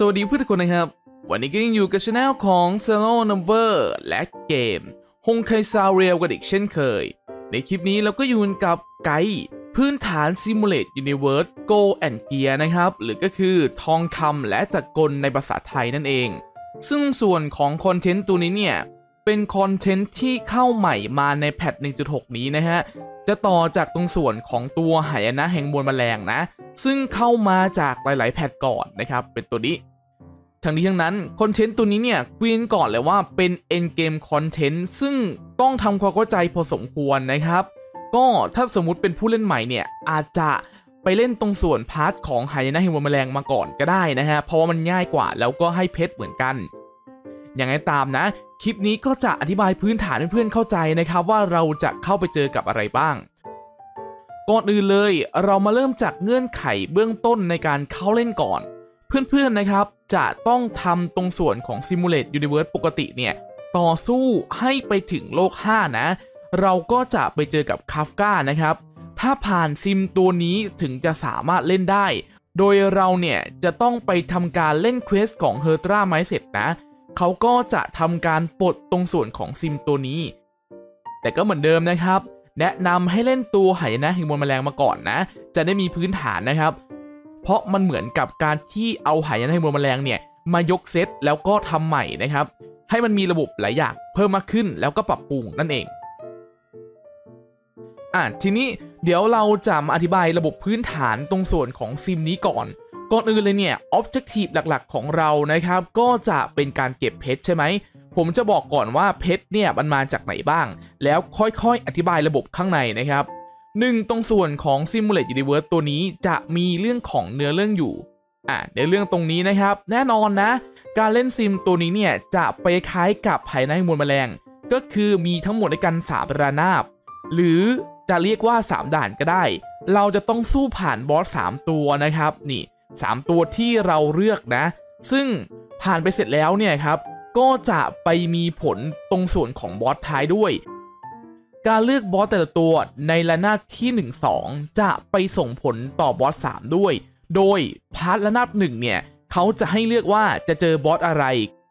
สวัสดีเพื่อนทุกคนนะครับวันนี้ก็ยังอยู่กับช่องของ Zero Number และเกมฮงไคซาเรียลกันอีกเช่นเคยในคลิปนี้เราก็อยู่กับไกด์พื้นฐาน Simulate Universe Go and Gear นะครับหรือก็คือทองคำและจักรในภาษาไทยนั่นเองซึ่งส่วนของคอนเทนต์ตัวนี้เนี่ยเป็นคอนเทนต์ที่เข้าใหม่มาในแพท 1.6 นี้นะฮะจะต่อจากตรงส่วนของตัวหายนะแห่งมวลแมลงนะซึ่งเข้ามาจากหลายๆแพทก่อนนะครับเป็นตัวนี้ทั้งนี้ทั้งนั้นคอนเทนต์ตัวนี้เนี่ยคุยกันก่อนเลยว่าเป็นเอ็นเกมคอนเทนต์ซึ่งต้องทำความเข้าใจพอสมควรนะครับก็ถ้าสมมุติเป็นผู้เล่นใหม่เนี่ยอาจจะไปเล่นตรงส่วนพาร์ทของหายนะแห่งมวลแมลงมาก่อนก็ได้นะฮะเพราะว่ามันง่ายกว่าแล้วก็ให้เพชรเหมือนกันอย่างไรตามนะคลิปนี้ก็จะอธิบายพื้นฐานให้เพื่อนเข้าใจนะครับว่าเราจะเข้าไปเจอกับอะไรบ้างก่อนอื่นเลยเรามาเริ่มจากเงื่อนไขเบื้องต้นในการเข้าเล่นก่อนเพื่อนๆนะครับจะต้องทำตรงส่วนของ Simulate Universe ปกติเนี่ยต่อสู้ให้ไปถึงโลก5นะเราก็จะไปเจอกับคาฟก้านะครับถ้าผ่านซิมตัวนี้ถึงจะสามารถเล่นได้โดยเราเนี่ยจะต้องไปทำการเล่นเควสของเฮอร์ตราไมเสร็จนะเขาก็จะทำการปลดตรงส่วนของซิมตัวนี้แต่ก็เหมือนเดิมนะครับแนะนำให้เล่นตัวหายนะแห่งมวลแมลงมาก่อนนะจะได้มีพื้นฐานนะครับเพราะมันเหมือนกับการที่เอาหายนะแห่งมวลแมลงเนี่ยมายกเซตแล้วก็ทำใหม่นะครับให้มันมีระบบหลายอย่างเพิ่มมากขึ้นแล้วก็ปรับปรุงนั่นเองทีนี้เดี๋ยวเราจะมาอธิบายระบบพื้นฐานตรงส่วนของซิมนี้ก่อนอื่นเลยเนี่ย Objective หลักๆของเรานะครับก็จะเป็นการเก็บเพชรใช่ไหมผมจะบอกก่อนว่าเพชรเนี่ยมันมาจากไหนบ้างแล้วค่อยๆอธิบายระบบข้างในนะครับ1ตรงส่วนของ Simulate Universe ตัวนี้จะมีเรื่องของเนื้อเรื่องอยู่ในเรื่องตรงนี้นะครับแน่นอนนะการเล่นซิมตัวนี้เนี่ยจะไปคล้ายกับหายนะแห่งมวลแมลงก็คือมีทั้งหมดด้วยกัน3ระนาบหรือจะเรียกว่า3ด่านก็ได้เราจะต้องสู้ผ่านบอส3ตัวนะครับนี่3ตัวที่เราเลือกนะซึ่งผ่านไปเสร็จแล้วเนี่ยครับก็จะไปมีผลตรงส่วนของบอสท้ายด้วยการเลือกบอสแต่ละตัวในระนาบที่ 1-2 จะไปส่งผลต่อบอส3ด้วยโดยพาร์ทระนาบ1เนี่ยเขาจะให้เลือกว่าจะเจอบอสอะไร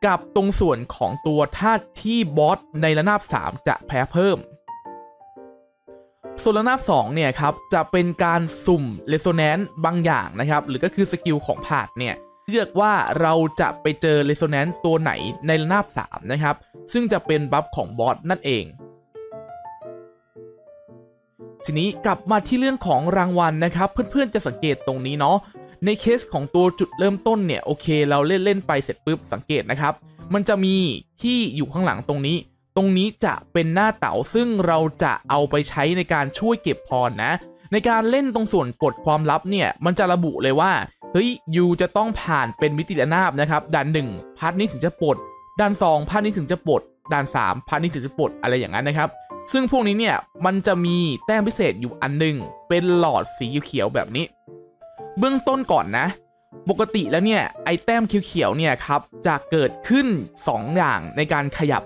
กับตรงส่วนของตัวธาตุที่บอสในระนาบ3จะแพ้เพิ่มส่วนระนาบ2เนี่ยครับจะเป็นการสุ่มเรโซแนนซ์บางอย่างนะครับหรือก็คือสกิลของพาร์ทเนี่ยเลือกว่าเราจะไปเจอเรโซแนนซ์ตัวไหนในระนาบ3นะครับซึ่งจะเป็นบัฟของบอสนั่นเองทีนี้กลับมาที่เรื่องของรางวัลนะครับเพื่อนๆจะสังเกตตรงนี้เนาะในเคสของตัวจุดเริ่มต้นเนี่ยโอเคเราเล่นไปเสร็จปุ๊บสังเกตนะครับมันจะมีที่อยู่ข้างหลังตรงนี้จะเป็นหน้าเต๋าซึ่งเราจะเอาไปใช้ในการช่วยเก็บพรนะในการเล่นตรงส่วนปลดความลับเนี่ยมันจะระบุเลยว่าเฮ้ยยูจะต้องผ่านเป็นมิติระนาบนะครับด่าน1พาร์ทนี้ถึงจะปลดด่าน2พาร์ทนี้ถึงจะปลดด่าน3พาร์ทนี้ถึงจะปลดอะไรอย่างนั้นนะครับซึ่งพวกนี้เนี่ยมันจะมีแต้มพิเศษอยู่อันหนึ่งเป็นหลอดสีเขียวแบบนี้เบื้องต้นก่อนนะปกติแล้วเนี่ยไอแต้มเขียวเนี่ยครับจะเกิดขึ้น2อย่างในการขยับ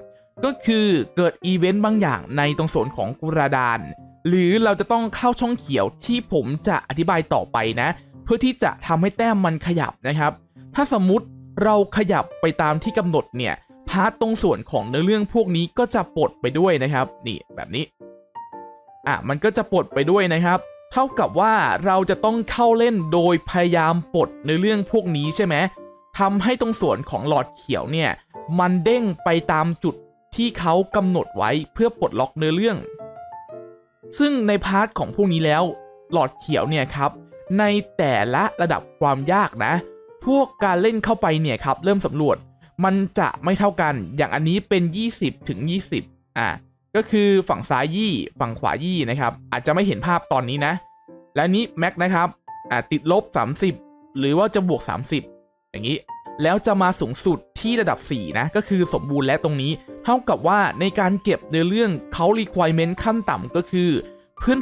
ก็คือเกิดอีเวนต์บางอย่างในตรงส่วนของกุราดานหรือเราจะต้องเข้าช่องเขียวที่ผมจะอธิบายต่อไปนะเพื่อที่จะทำให้แต้มมันขยับนะครับถ้าสมมุติเราขยับไปตามที่กำหนดเนี่ยพาร์ทตรงส่วนของเนื้อเรื่องพวกนี้ก็จะปลดไปด้วยนะครับนี่แบบนี้มันก็จะปลดไปด้วยนะครับเท่ากับว่าเราจะต้องเข้าเล่นโดยพยายามปลดเนื้อเรื่องพวกนี้ใช่ไหมทำให้ตรงส่วนของหลอดเขียวเนี่ยมันเด้งไปตามจุดที่เขากำหนดไว้เพื่อปลดล็อกเนื้อเรื่องซึ่งในพาร์ทของพวกนี้แล้วหลอดเขียวเนี่ยครับในแต่ละระดับความยากนะพวกการเล่นเข้าไปเนี่ยครับเริ่มสำรวจมันจะไม่เท่ากันอย่างอันนี้เป็น20ถึง20ก็คือฝั่งซ้ายยี่ฝั่งขวายี่นะครับอาจจะไม่เห็นภาพตอนนี้นะและนี้แม็กนะครับติดลบ30หรือว่าจะบวก30อย่างนี้แล้วจะมาสูงสุดที่ระดับ4นะก็คือสมบูรณ์และตรงนี้เท่ากับว่าในการเก็บในเรื่องเขา requirement ขั้นต่ำก็คือ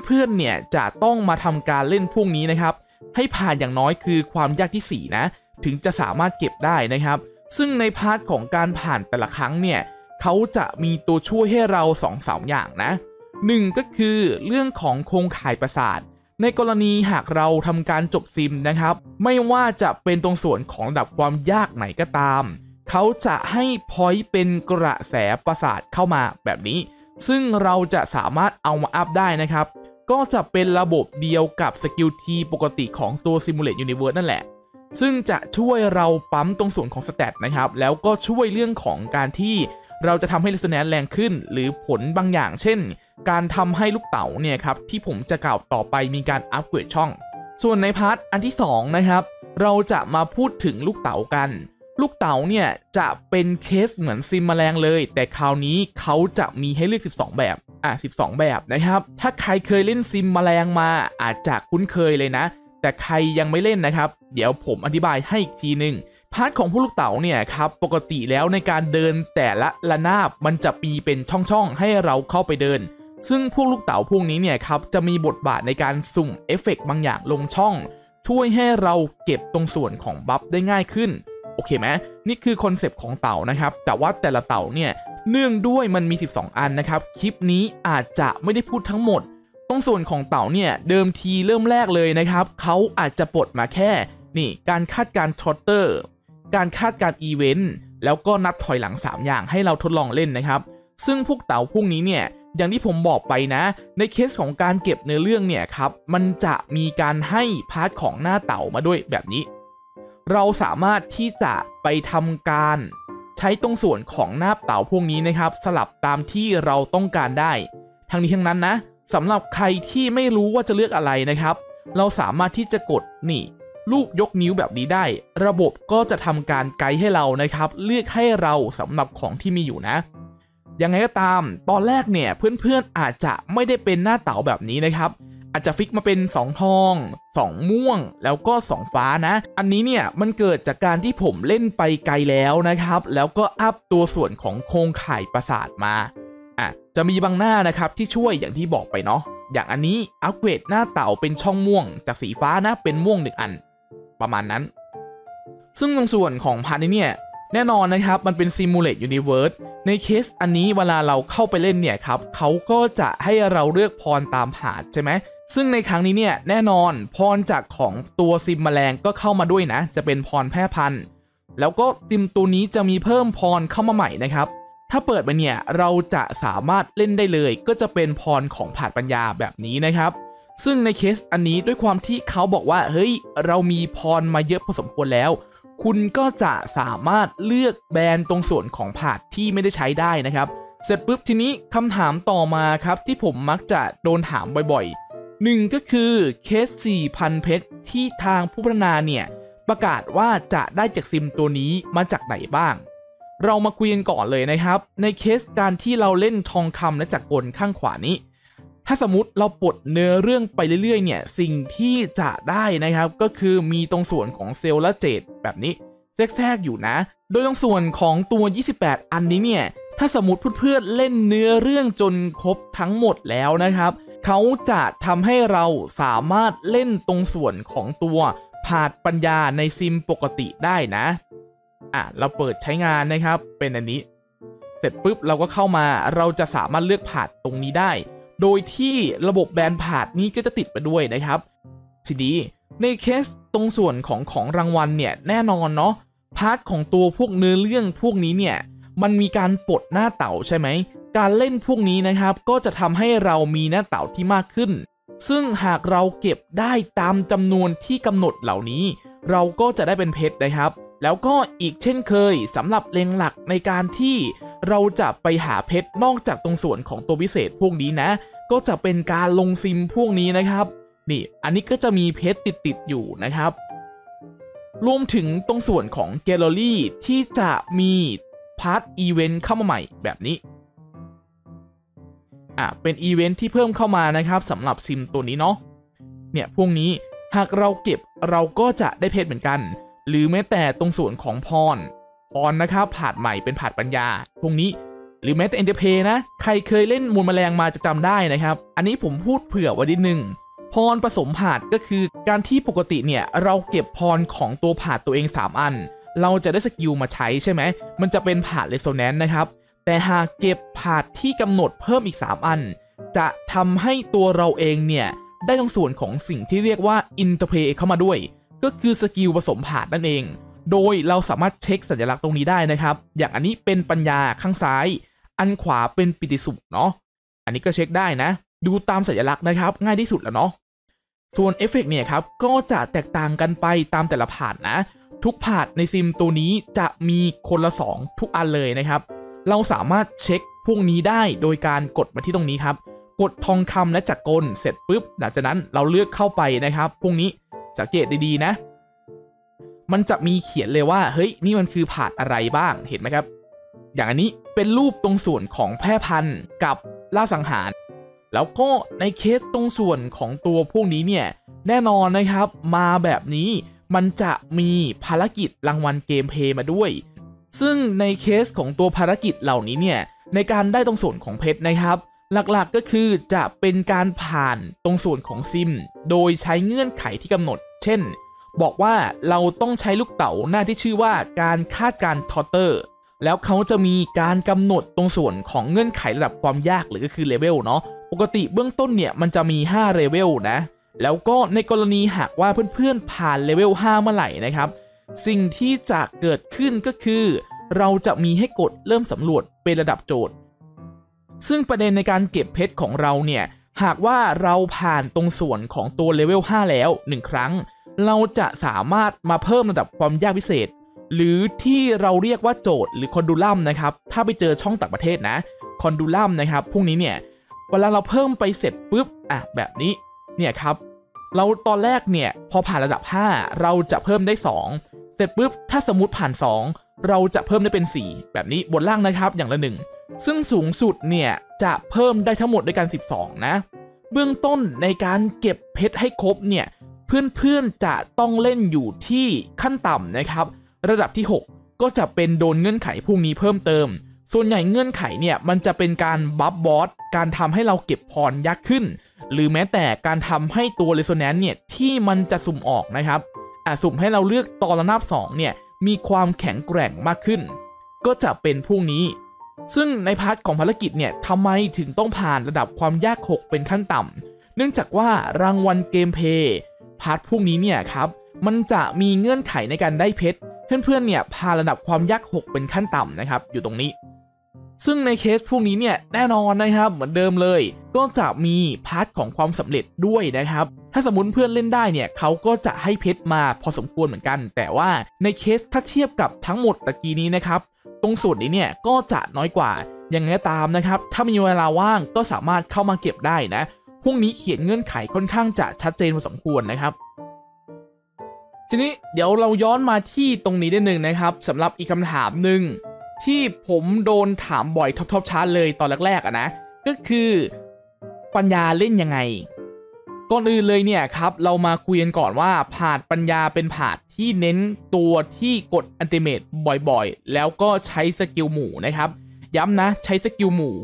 เพื่อนๆเนี่ยจะต้องมาทำการเล่นพวกนี้นะครับให้ผ่านอย่างน้อยคือความยากที่4นะถึงจะสามารถเก็บได้นะครับซึ่งในพาร์ทของการผ่านแต่ละครั้งเนี่ยเขาจะมีตัวช่วยให้เรา2-3 อย่างนะ1ก็คือเรื่องของโครงข่ายประสาท ในกรณีหากเราทำการจบซิมนะครับไม่ว่าจะเป็นตรงส่วนของระดับความยากไหนก็ตามเขาจะให้พอยต์เป็นกระแสประสาทเข้ามาแบบนี้ซึ่งเราจะสามารถเอามาอัพได้นะครับก็จะเป็นระบบเดียวกับสกิลทีปกติของตัว Simulate Universe นั่นแหละซึ่งจะช่วยเราปั๊มตรงส่วนของสแตทนะครับแล้วก็ช่วยเรื่องของการที่เราจะทำให้Resonanceแรงขึ้นหรือผลบางอย่างเช่นการทำให้ลูกเต๋าเนี่ยครับที่ผมจะกล่าวต่อไปมีการอัปเกรดช่องส่วนในพาร์ทอันที่2นะครับเราจะมาพูดถึงลูกเต๋ากันลูกเต๋าเนี่ยจะเป็นเคสเหมือนซิมแมลงเลยแต่คราวนี้เขาจะมีให้เลือก12แบบ12แบบนะครับถ้าใครเคยเล่นซิมแมลงมาอาจจะคุ้นเคยเลยนะแต่ใครยังไม่เล่นนะครับเดี๋ยวผมอธิบายให้อีกทีนึงพาร์ทของผู้ลูกเต๋าเนี่ยครับปกติแล้วในการเดินแต่ละระนาบมันจะมีเป็นช่องๆให้เราเข้าไปเดินซึ่งพวกลูกเต๋าพวกนี้เนี่ยครับจะมีบทบาทในการสุ่มเอฟเฟกต์บางอย่างลงช่องช่วยให้เราเก็บตรงส่วนของบัฟได้ง่ายขึ้นโอเคไหมนี่คือคอนเซปต์ของเต๋านะครับแต่ว่าแต่ละเต๋าเนี่ยเนื่องด้วยมันมี12อันนะครับคลิปนี้อาจจะไม่ได้พูดทั้งหมดตรงส่วนของเต๋าเนี่ยเดิมทีเริ่มแรกเลยนะครับเขาอาจจะปลดมาแค่นี่การคาดการทรอตเตอร์การคาดการอีเวนต์แล้วก็นับถอยหลัง3อย่างให้เราทดลองเล่นนะครับซึ่งพวกเต๋าพวกนี้เนี่ยอย่างที่ผมบอกไปนะในเคสของการเก็บเนื้อเรื่องเนี่ยครับมันจะมีการให้พาร์ทของหน้าเต๋ามาด้วยแบบนี้เราสามารถที่จะไปทำการใช้ตรงส่วนของหน้าเต๋าพวกนี้นะครับสลับตามที่เราต้องการได้ทั้งนี้ทั้งนั้นนะสำหรับใครที่ไม่รู้ว่าจะเลือกอะไรนะครับเราสามารถที่จะกดนี่รูปยกนิ้วแบบนี้ได้ระบบก็จะทำการไกด์ให้เรานะครับเลือกให้เราสำหรับของที่มีอยู่นะยังไงก็ตามตอนแรกเนี่ยเพื่อนๆอาจจะไม่ได้เป็นหน้าเต๋าแบบนี้นะครับอาจจะฟิกมาเป็น2ทอง2ม่วงแล้วก็2ฟ้านะอันนี้เนี่ยมันเกิดจากการที่ผมเล่นไปไกลแล้วนะครับแล้วก็อัพตัวส่วนของโครงข่ายประสาทมาจะมีบางหน้านะครับที่ช่วยอย่างที่บอกไปเนาะอย่างอันนี้อัปเกรดหน้าเต๋าเป็นช่องม่วงจากสีฟ้านะเป็นม่วง1อันประมาณนั้นซึ่งตรงส่วนของพาร์ทนี้เนี่ยแน่นอนนะครับมันเป็น Simulate Universe ในเคสอันนี้เวลาเราเข้าไปเล่นเนี่ยครับเขาก็จะให้เราเลือกพรตามพาร์ทใช่ไหมซึ่งในครั้งนี้เนี่ยแน่นอนพรจากของตัวซิมแมลงก็เข้ามาด้วยนะจะเป็นพรแพร่พันธุ์แล้วก็ซิมตัวนี้จะมีเพิ่มพรเข้ามาใหม่นะครับถ้าเปิดไปเนี่ยเราจะสามารถเล่นได้เลยก็จะเป็นพรของผาดปัญญาแบบนี้นะครับซึ่งในเคสอันนี้ด้วยความที่เขาบอกว่าเฮ้ยเรามีพรมาเยอะพอสมควรแล้วคุณก็จะสามารถเลือกแบนตรงส่วนของผาดที่ไม่ได้ใช้ได้นะครับเสร็จปุ๊บทีนี้คำถามต่อมาครับที่ผมมักจะโดนถามบ่อยๆหนึ่งก็คือเคส 4,000 เพชรที่ทางผู้พัฒนาเนี่ยประกาศว่าจะได้จากซิมตัวนี้มาจากไหนบ้างเรามาคุยกันก่อนเลยนะครับในเคสการที่เราเล่นทองคำและจักรกลข้างขวานี้ถ้าสมมติเราปลดเนื้อเรื่องไปเรื่อยๆเนี่ยสิ่งที่จะได้นะครับก็คือมีตรงส่วนของเซลล์และเจดแบบนี้แทรกอยู่นะโดยตรงส่วนของตัว28อันนี้เนี่ยถ้าสมมติเพื่อนๆเล่นเนื้อเรื่องจนครบทั้งหมดแล้วนะครับเขาจะทำให้เราสามารถเล่นตรงส่วนของตัวผาดปัญญาในซิมปกติได้นะเราเปิดใช้งานนะครับเป็นอันนี้เสร็จปุ๊บเราก็เข้ามาเราจะสามารถเลือกผาดตรงนี้ได้โดยที่ระบบแบนผาดนี้ก็จะติดไปด้วยนะครับทีนี้ในเคสตรงส่วนของรางวัลเนี่ยแน่นอนเนาะพาร์ทของตัวพวกเนื้อเรื่องพวกนี้เนี่ยมันมีการปลดหน้าเต๋าใช่ไหมการเล่นพวกนี้นะครับก็จะทำให้เรามีหน้าเต๋าที่มากขึ้นซึ่งหากเราเก็บได้ตามจำนวนที่กำหนดเหล่านี้เราก็จะได้เป็นเพชรนะครับแล้วก็อีกเช่นเคยสำหรับเล็งหลักในการที่เราจะไปหาเพชรนอกจากตรงส่วนของตัวพิเศษพวกนี้นะก็จะเป็นการลงซิมพวกนี้นะครับนี่อันนี้ก็จะมีเพชรติดอยู่นะครับรวมถึงตรงส่วนของแกลเลอรี่ที่จะมีพาร์ทอีเวนต์เข้ามาใหม่แบบนี้เป็นอีเวนต์ที่เพิ่มเข้ามานะครับสำหรับซิมตัวนี้เนาะเนี่ยพวกนี้หากเราเก็บเราก็จะได้เพชรเหมือนกันหรือแม้แต่ตรงส่วนของพรนะครับผาดใหม่เป็นผาดปัญญาพวกนี้หรือแม้แต่เอนเตอร์เพย์นะใครเคยเล่นมูลแมลงมาจะจำได้นะครับอันนี้ผมพูดเผื่อไว้นิดนึงพรผสมผาดก็คือการที่ปกติเนี่ยเราเก็บพรของตัวผาดตัวเอง3อันเราจะได้สกิลมาใช้ใช่ไหมมันจะเป็นผาดเรโซแนนซ์นะครับแต่หากเก็บผาดที่กำหนดเพิ่มอีก3อันจะทำให้ตัวเราเองเนี่ย ได้ตรงส่วนของสิ่งที่เรียกว่า interplay เข้ามาด้วยก็คือสกิลผสมผาดนั่นเองโดยเราสามารถเช็คสัญลักษณ์ตรงนี้ได้นะครับอย่างอันนี้เป็นปัญญาข้างซ้ายอันขวาเป็นปิติสุขเนาะอันนี้ก็เช็คได้นะดูตามสัญลักษณ์นะครับง่ายที่สุดแล้วเนาะส่วนเอฟเฟกต์เนี่ยครับก็จะแตกต่างกันไปตามแต่ละผาดนะทุกผาดในซิมตัวนี้จะมีคนละ2ทุกอันเลยนะครับเราสามารถเช็คพวกนี้ได้โดยการกดมาที่ตรงนี้ครับกดทองคำและจักรเสร็จปุ๊บหลังจากนั้นเราเลือกเข้าไปนะครับพวกนี้สังเกตดีๆนะมันจะมีเขียนเลยว่าเฮ้ยนี่มันคือผาดอะไรบ้างเห็นไหมครับอย่างอันนี้เป็นรูปตรงส่วนของแพร่พันธุ์กับล่าสังหารแล้วก็ในเคสตรงส่วนของตัวพวกนี้เนี่ยแน่นอนนะครับมาแบบนี้มันจะมีภารกิจรางวัลเกมเพลย์มาด้วยซึ่งในเคสของตัวภารกิจเหล่านี้เนี่ยในการได้ตรงส่วนของเพชรนะครับหลักๆ ก็คือจะเป็นการผ่านตรงส่วนของซิมโดยใช้เงื่อนไขที่กำหนดเช่นบอกว่าเราต้องใช้ลูกเต๋าหน้าที่ชื่อว่าการคาดการทอเตอร์แล้วเขาจะมีการกำหนดตรงส่วนของเงื่อนไขระดับความยากหรือก็คือเลเวลเนาะปกติเบื้องต้นเนี่ยมันจะมี5เลเวลนะแล้วก็ในกรณีหากว่าเพื่อนๆผ่านเลเวล5เมื่อไหร่นะครับสิ่งที่จะเกิดขึ้นก็คือเราจะมีให้กดเริ่มสำรวจเป็นระดับโจทย์ซึ่งประเด็นในการเก็บเพชรของเราเนี่ยหากว่าเราผ่านตรงส่วนของตัวเลเวล5แล้ว1ครั้งเราจะสามารถมาเพิ่มระดับความยากพิเศษหรือที่เราเรียกว่าโจทย์หรือคอนดูลัมนะครับถ้าไปเจอช่องต่างประเทศนะคอนดูลัมนะครับพวกนี้เนี่ยเวลาเราเพิ่มไปเสร็จปุ๊บแบบนี้เนี่ยครับเราตอนแรกเนี่ยพอผ่านระดับ5เราจะเพิ่มได้2เสร็จปุ๊บถ้าสมมติผ่าน2เราจะเพิ่มได้เป็น4แบบนี้บนล่างนะครับอย่างละ1ซึ่งสูงสุดเนี่ยจะเพิ่มได้ทั้งหมดด้วยกัน12นะเบื้องต้นในการเก็บเพชรให้ครบเนี่ยเพื่อนๆจะต้องเล่นอยู่ที่ขั้นต่ำนะครับระดับที่6ก็จะเป็นโดนเงื่อนไขพวกนี้เพิ่มเติมส่วนใหญ่เงื่อนไขเนี่ยมันจะเป็นการบัฟบอสการทำให้เราเก็บพรยากขึ้นหรือแม้แต่การทำให้ตัว Resonance เนี่ยที่มันจะสุ่มออกนะครับสุ่มให้เราเลือกตอนระนาบ2เนี่ยมีความแข็งแกร่งมากขึ้นก็จะเป็นพวกนี้ซึ่งในพาร์ทของภารกิจเนี่ยทำไมถึงต้องผ่านระดับความยาก6เป็นขั้นต่ำเนื่องจากว่ารางวัลเกมเพย์พาร์ทพวกนี้เนี่ยครับมันจะมีเงื่อนไขในการได้เพชรเพื่อนๆเนี่ยผ่านระดับความยาก6เป็นขั้นต่ำนะครับอยู่ตรงนี้ซึ่งในเคสพวกนี้เนี่ยแน่นอนนะครับเหมือนเดิมเลยก็จะมีพาร์ทของความสำเร็จด้วยนะครับถ้าสมมติเพื่อนเล่นได้เนี่ยเขาก็จะให้เพชรมาพอสมควรเหมือนกันแต่ว่าในเคสถ้าเทียบกับทั้งหมดตะกี้นี้นะครับตรงส่วนนี้เนี่ยก็จะน้อยกว่าอย่างไรตามนะครับถ้ามีเวลาว่างก็สามารถเข้ามาเก็บได้นะพวกนี้เขียนเงื่อนไขค่อนข้างจะชัดเจนพอสมควรนะครับทีนี้เดี๋ยวเราย้อนมาที่ตรงนี้ได้หนึ่งนะครับสำหรับอีกคำถามหนึ่งที่ผมโดนถามบ่อยท็อปชาร์ตเลยตอนแรกๆนะก็คือปัญญาเล่นยังไงก่อนอื่นเลยเนี่ยครับเรามาคุยกันก่อนว่าผาดปัญญาเป็นผาดที่เน้นตัวที่กดอัลติเมตบ่อยๆแล้วก็ใช้สกิลหมู่นะครับย้ำนะใช้สกิลหมู่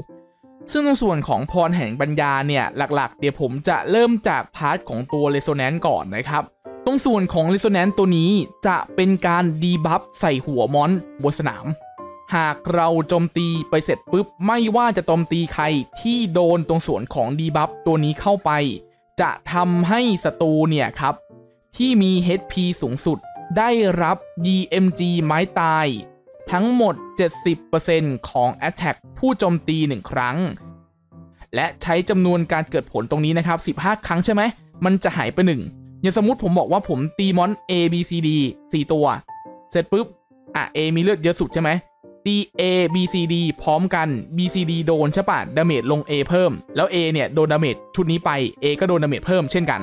ซึ่งในส่วนของพรแห่งปัญญาเนี่ยหลักๆเดี๋ยวผมจะเริ่มจากพาร์ทของตัว Resonance ก่อนนะครับตรงส่วนของ Resonance ตัวนี้จะเป็นการดีบัฟใส่หัวมอนบนสนามหากเราโจมตีไปเสร็จปุ๊บไม่ว่าจะโจมตีใครที่โดนตรงส่วนของดีบัฟตัวนี้เข้าไปจะทำให้ศัตรูเนี่ยครับที่มี HP สูงสุดได้รับ DMG ไม้ตายทั้งหมด 70% ของ Attack ผู้โจมตี1ครั้งและใช้จำนวนการเกิดผลตรงนี้นะครับ15ครั้งใช่ไหมมันจะหายไป1อย่างสมมุติผมบอกว่าผมตีมอน A B C D 4ตัวเสร็จปุ๊บA มีเลือดเยอะสุดใช่ไหมตี A B C D พร้อมกัน B C D โดนใช่ป่ะดาเมจลง A เพิ่มแล้ว A เนี่ยโดนดาเมจชุดนี้ไป A ก็โดนดาเมจเพิ่มเช่นกัน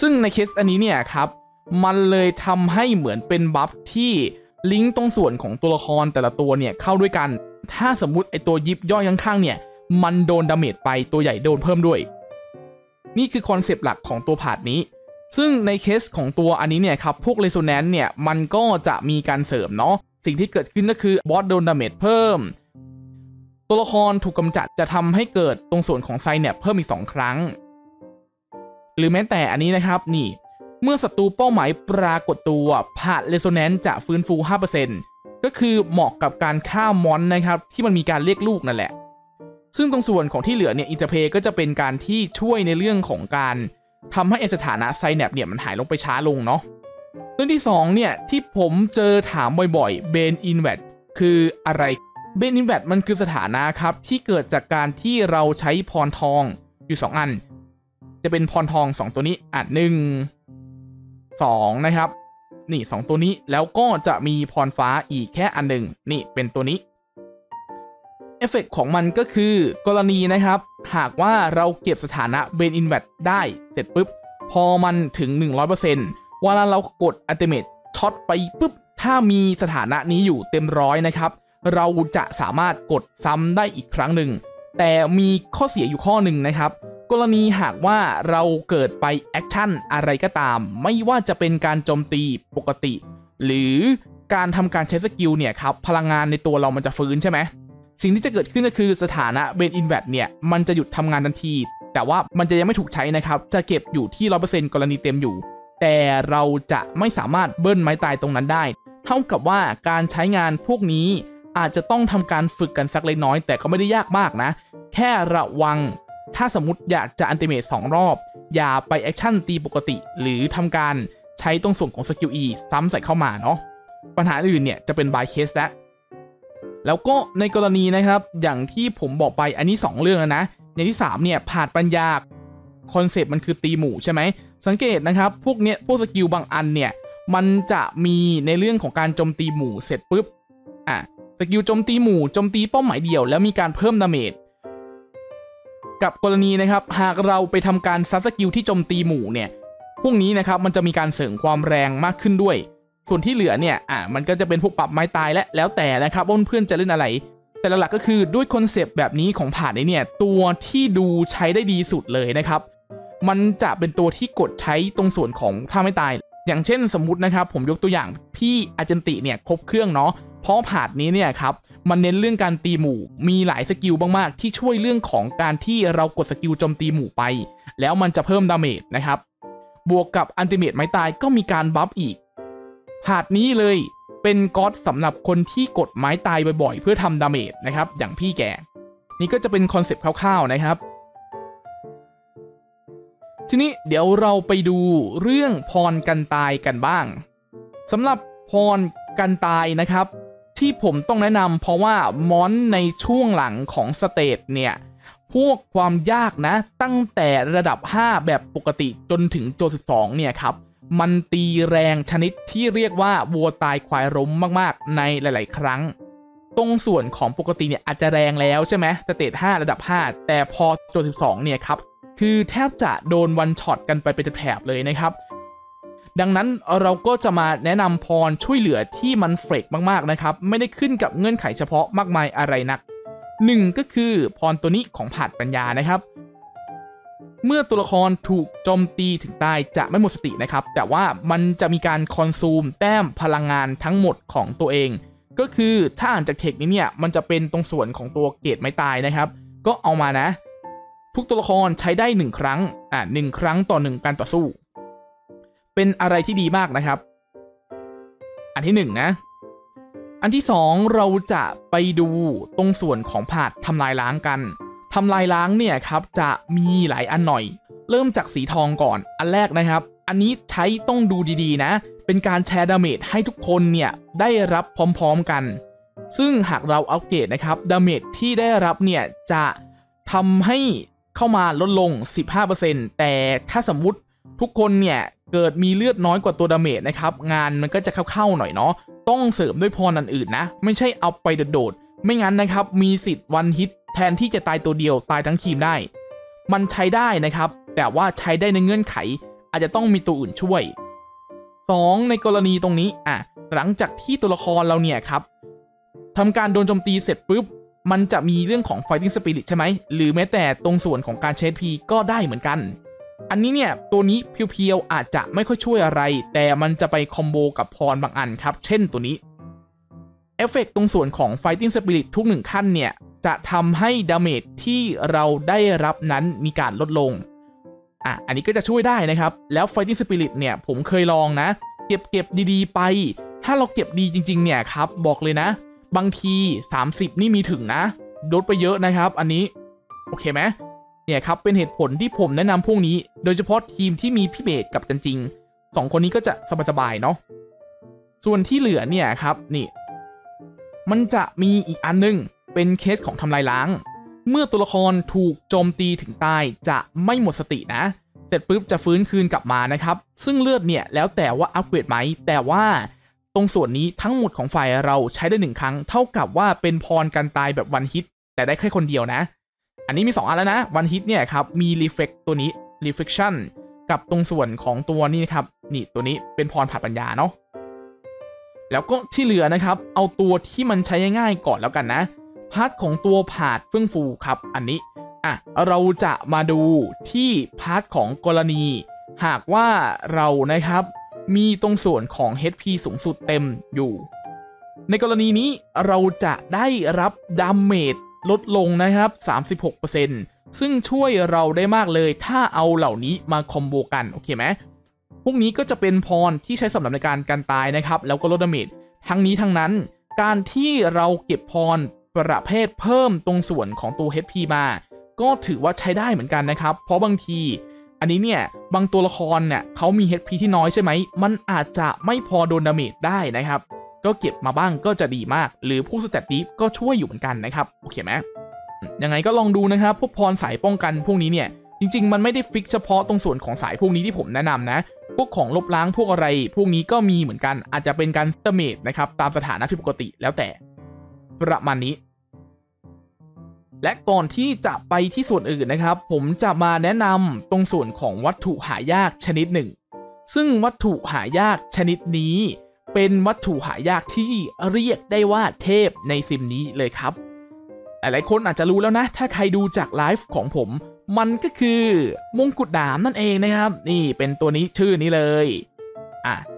ซึ่งในเคสอันนี้เนี่ยครับมันเลยทำให้เหมือนเป็นบัฟที่ลิงก์ตรงส่วนของตัวละครแต่ละตัวเนี่ยเข้าด้วยกันถ้าสมมุติไอตัวยิบย่อยข้างๆเนี่ยมันโดนดาเมจไปตัวใหญ่โดนเพิ่มด้วยนี่คือคอนเซปต์หลักของตัวผาดนี้ซึ่งในเคสของตัวอันนี้เนี่ยครับพวก Resonance เนี่ยมันก็จะมีการเสริมเนาะสิ่งที่เกิดขึ้นก็คือบอสโดนดาเมจเพิ่มตัวละครถูกกำจัดจะทำให้เกิดตรงส่วนของไซเนี่ยเพิ่มอีก2ครั้งหรือแม้แต่อันนี้นะครับนี่เมื่อศัตรูเป้าหมายปรากฏตัวผาด Resonance จะฟื้นฟู 5% ก็คือเหมาะกับการฆ่ามอนนะครับที่มันมีการเรียกลูกนั่นแหละ ซึ่งตรงส่วนของที่เหลือเนี่ยอินเตอร์เพย์ก็จะเป็นการที่ช่วยในเรื่องของการทำให้สถานะไซแนปเนี่ยมันหายลงไปช้าลงเนาะเรื่องที่2เนี่ยที่ผมเจอถามบ่อยๆเบนอินเวดคืออะไรเบนอินเวดมันคือสถานะครับที่เกิดจากการที่เราใช้พรทองอยู่2อันจะเป็นพรทอง2ตัวนี้อัน1 2นะครับนี่2ตัวนี้แล้วก็จะมีพรฟ้าอีกแค่อันหนึ่งนี่เป็นตัวนี้เอฟเฟกต์ของมันก็คือกรณีนะครับหากว่าเราเก็บสถานะเบนอินเวดได้เสร็จปุ๊บพอมันถึง 100% เวลาเรากดอัลติเมทช็อตไปปุ๊บถ้ามีสถานะนี้อยู่เต็ม100นะครับเราจะสามารถกดซ้ำได้อีกครั้งหนึ่งแต่มีข้อเสียอยู่ข้อหนึ่งนะครับกรณีหากว่าเราเกิดไปแอคชั่นอะไรก็ตามไม่ว่าจะเป็นการโจมตีปกติหรือการทำการใช้สกิลเนี่ยครับพลังงานในตัวเรามันจะฟื้นใช่ไหมสิ่งที่จะเกิดขึ้นก็คือสถานะเบนอินเวดเนี่ยมันจะหยุดทำงานทันทีแต่ว่ามันจะยังไม่ถูกใช้นะครับจะเก็บอยู่ที่ 100% กรณีเต็มอยู่แต่เราจะไม่สามารถเบิ้ลไม้ตายตรงนั้นได้เท่ากับว่าการใช้งานพวกนี้อาจจะต้องทำการฝึกกันสักเล็กน้อยแต่ก็ไม่ได้ยากมากนะแค่ระวังถ้าสมมติอยากจะอันติเมต2รอบอย่าไปแอคชั่นตีปกติหรือทำการใช้ตรงส่วนของสกิล E ซ้ำใส่เข้ามาเนาะปัญหาอื่นเนี่ยจะเป็นบายเคสแล้วก็ในกรณีนะครับอย่างที่ผมบอกไปอันนี้2เรื่องนะอย่างที่3เนี่ยผ่านปัญญาคอนเซปต์มันคือตีหมู่ใช่ไหมสังเกตนะครับพวกสกิลบางอันเนี่ยมันจะมีในเรื่องของการโจมตีหมู่เสร็จปุ๊บสกิลโจมตีหมู่โจมตีเป้าหมายเดี่ยวแล้วมีการเพิ่มดาเมจกับกรณีนะครับหากเราไปทำการซัดสกิลที่โจมตีหมู่เนี่ยพวกนี้นะครับมันจะมีการเสริมความแรงมากขึ้นด้วยส่วนที่เหลือเนี่ยมันก็จะเป็นพวกปรับไม้ตายแล้วแต่นะครับว่าเพื่อนจะเล่นอะไรแต่หลักๆก็คือด้วยคอนเซปต์แบบนี้ของผ่านเนี่ยตัวที่ดูใช้ได้ดีสุดเลยนะครับมันจะเป็นตัวที่กดใช้ตรงส่วนของท่าไม้ตายอย่างเช่นสมมุตินะครับผมยกตัวอย่างพี่อาเจนติเนี่ยครบเครื่องเนาะเพราะผ่านนี้เนี่ยครับมันเน้นเรื่องการตีหมู่มีหลายสกิลมากๆที่ช่วยเรื่องของการที่เรากดสกิลโจมตีหมู่ไปแล้วมันจะเพิ่มดาเมจนะครับบวกกับอันติเมตไม้ตายก็มีการบัฟอีกผ่านนี้เลยเป็นก๊อตสำหรับคนที่กดไม้ตายบ่อยๆเพื่อทำดาเมจนะครับอย่างพี่แกนี่ก็จะเป็นคอนเซปต์คร่าวๆนะครับทีนี้เดี๋ยวเราไปดูเรื่องพรกันตายกันบ้างสำหรับพรกันตายนะครับที่ผมต้องแนะนำเพราะว่ามอนในช่วงหลังของสเตจเนี่ยพวกความยากนะตั้งแต่ระดับ5แบบปกติจนถึงโจ12เนี่ยครับมันตีแรงชนิดที่เรียกว่าวัวตายควายล้มมากๆในหลายๆครั้งตรงส่วนของปกติเนี่ยอาจจะแรงแล้วใช่ไหมสเตจ5ระดับ5แต่พอโจ12เนี่ยครับคือแทบจะโดนวันช็อตกันไปเป็นแถบเลยนะครับดังนั้นเราก็จะมาแนะนำพรช่วยเหลือที่มันเฟรกมากๆนะครับไม่ได้ขึ้นกับเงื่อนไขเฉพาะมากมายอะไรนัก1ก็คือพรตัวนี้ของผ่านปัญญานะครับเมื่อตัวละครถูกโจมตีถึงตายจะไม่หมดสตินะครับแต่ว่ามันจะมีการคอนซูมแต้มพลังงานทั้งหมดของตัวเองก็คือถ้าอ่านจากเทคนี้เนี่ยมันจะเป็นตรงส่วนของตัวเกตไม่ตายนะครับก็เอามานะทุกตัวละครใช้ได้1ครั้ง1ครั้งต่อ1การต่อสู้เป็นอะไรที่ดีมากนะครับอันที่1นะอันที่2เราจะไปดูตรงส่วนของผาดทำลายล้างกันทำลายล้างเนี่ยครับจะมีหลายอันหน่อยเริ่มจากสีทองก่อนอันแรกนะครับอันนี้ใช้ต้องดูดีๆนะเป็นการแชร์ดาเมจให้ทุกคนเนี่ยได้รับพร้อมๆกันซึ่งหากเราอัปเกรดนะครับดาเมจที่ได้รับเนี่ยจะทำให้เข้ามาลดลง 15% แต่ถ้าสมมุติทุกคนเนี่ยเกิดมีเลือดน้อยกว่าตัวดาเมจนะครับงานมันก็จะเข้าๆหน่อยเนาะต้องเสริมด้วยพรอันอื่นนะไม่ใช่เอาไปโดดๆไม่งั้นนะครับมีสิทธิ์วันฮิตแทนที่จะตายตัวเดียวตายทั้งทีมได้มันใช้ได้นะครับแต่ว่าใช้ได้ในเงื่อนไขอาจจะต้องมีตัวอื่นช่วย2ในกรณีตรงนี้หลังจากที่ตัวละครเราเนี่ยครับทำการโดนโจมตีเสร็จปุ๊บมันจะมีเรื่องของ Fighting Spirit ใช่ไหมหรือแม้แต่ตรงส่วนของการเชสพีก็ได้เหมือนกันอันนี้เนี่ยตัวนี้เพียวๆอาจจะไม่ค่อยช่วยอะไรแต่มันจะไปคอมโบกับพรบางอันครับเช่นตัวนี้เอฟเฟกต์ตรงส่วนของ Fighting Spirit ทุก1ขั้นเนี่ยจะทำให้ดาเมจที่เราได้รับนั้นมีการลดลงอันนี้ก็จะช่วยได้นะครับแล้ว Fighting Spirit เนี่ยผมเคยลองนะเก็บดีๆไปถ้าเราเก็บดีจริงๆเนี่ยครับบอกเลยนะบางที30นี่มีถึงนะลดไปเยอะนะครับอันนี้ อเคไหมเนี่ยครับเป็นเหตุผลที่ผมแนะนำพวกนี้โดยเฉพาะทีมที่มีพี่เบสกับจันจริง2คนนี้ก็จะสบายๆเนาะส่วนที่เหลือเนี่ยครับนี่มันจะมีอีกอันนึงเป็นเคสของทำลายล้างเมื่อตัวละครถูกโจมตีถึงตายจะไม่หมดสตินะเสร็จปุ๊บจะฟื้นคืนกลับมานะครับซึ่งเลือดเนี่ยแล้วแต่ว่าอัปเกรดไหมแต่ว่าตรงส่วนนี้ทั้งหมดของฝ่ายเราใช้ได้1ครั้งเท่ากับว่าเป็นพรการตายแบบวันฮิตแต่ได้แค่คนเดียวนะอันนี้มี2อันแล้วนะวันฮิตเนี่ยครับมี reflect ตัวนี้ reflection กับตรงส่วนของตัวนี้นะครับนี่ตัวนี้เป็นพรผ่านปัญญาเนาะแล้วก็ที่เหลือนะครับเอาตัวที่มันใช้ง่ายๆก่อนแล้วกันนะพาร์ทของตัวผาดเฟื่องฟูครับอันนี้เราจะมาดูที่พาร์ทของกรณีหากว่าเรานะครับมีตรงส่วนของ HP สูงสุดเต็มอยู่ในกรณีนี้เราจะได้รับดาเมจลดลงนะครับ 36% ซึ่งช่วยเราได้มากเลยถ้าเอาเหล่านี้มาคอมโบกันโอเคไหมพวกนี้ก็จะเป็นพรที่ใช้สำหรับในการกันตายนะครับแล้วก็ลดดาเมจทั้งนี้ทั้งนั้นการที่เราเก็บพรประเภทเพิ่มตรงส่วนของตัว HP มาก็ถือว่าใช้ได้เหมือนกันนะครับเพราะบางทีอันนี้เนี่ยบางตัวละครเนี่ยเขามี HP ที่น้อยใช่ไหมมันอาจจะไม่พอโดนดาเมจได้นะครับก็เก็บมาบ้างก็จะดีมากหรือผู้สแตตดิฟก็ช่วยอยู่เหมือนกันนะครับโอเคไหมยังไงก็ลองดูนะครับพวกพรสายป้องกันพวกนี้เนี่ยจริงๆมันไม่ได้ฟิกเฉพาะตรงส่วนของสายพวกนี้ที่ผมแนะนำนะพวกของลบล้างพวกอะไรพวกนี้ก็มีเหมือนกันอาจจะเป็นการดาเมจนะครับตามสถานะที่ปกติแล้วแต่ประมาณนี้และก่อนที่จะไปที่ส่วนอื่นนะครับผมจะมาแนะนำตรงส่วนของวัตถุหายากชนิดหนึ่งซึ่งวัตถุหายากชนิดนี้เป็นวัตถุหายากที่เรียกได้ว่าเทพในซิมนี้เลยครับหลายๆคนอาจจะรู้แล้วนะถ้าใครดูจากไลฟ์ของผมมันก็คือมงกุฎดามนั่นเองนะครับนี่เป็นตัวนี้ชื่อนี้เลย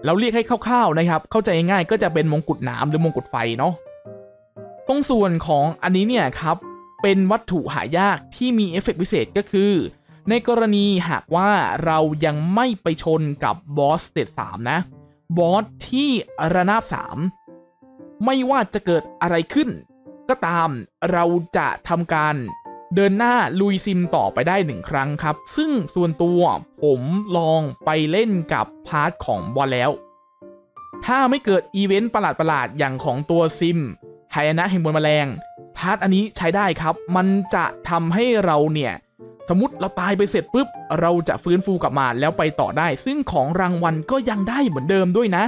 เราเรียกให้คร่าวๆนะครับเข้าใจง่ายก็จะเป็นมงกุฎน้ำหรือมงกุฎไฟเนาะตรงส่วนของอันนี้เนี่ยครับเป็นวัตถุหายากที่มีเอฟเฟกต์พิเศษก็คือในกรณีหากว่าเรายังไม่ไปชนกับบอสเตจ3นะบอสที่ระนาบ3ไม่ว่าจะเกิดอะไรขึ้นก็ตามเราจะทำการเดินหน้าลุยซิมต่อไปได้1ครั้งครับซึ่งส่วนตัวผมลองไปเล่นกับพาร์ทของบอสแล้วถ้าไม่เกิดอีเวนต์ประหลาดๆอย่างของตัวซิมหายนะแห่งมวลแมลงพาร์ทอันนี้ใช้ได้ครับมันจะทำให้เราเนี่ยสมมติเราตายไปเสร็จปุ๊บเราจะฟื้นฟูกลับมาแล้วไปต่อได้ซึ่งของรางวัลก็ยังได้เหมือนเดิมด้วยนะ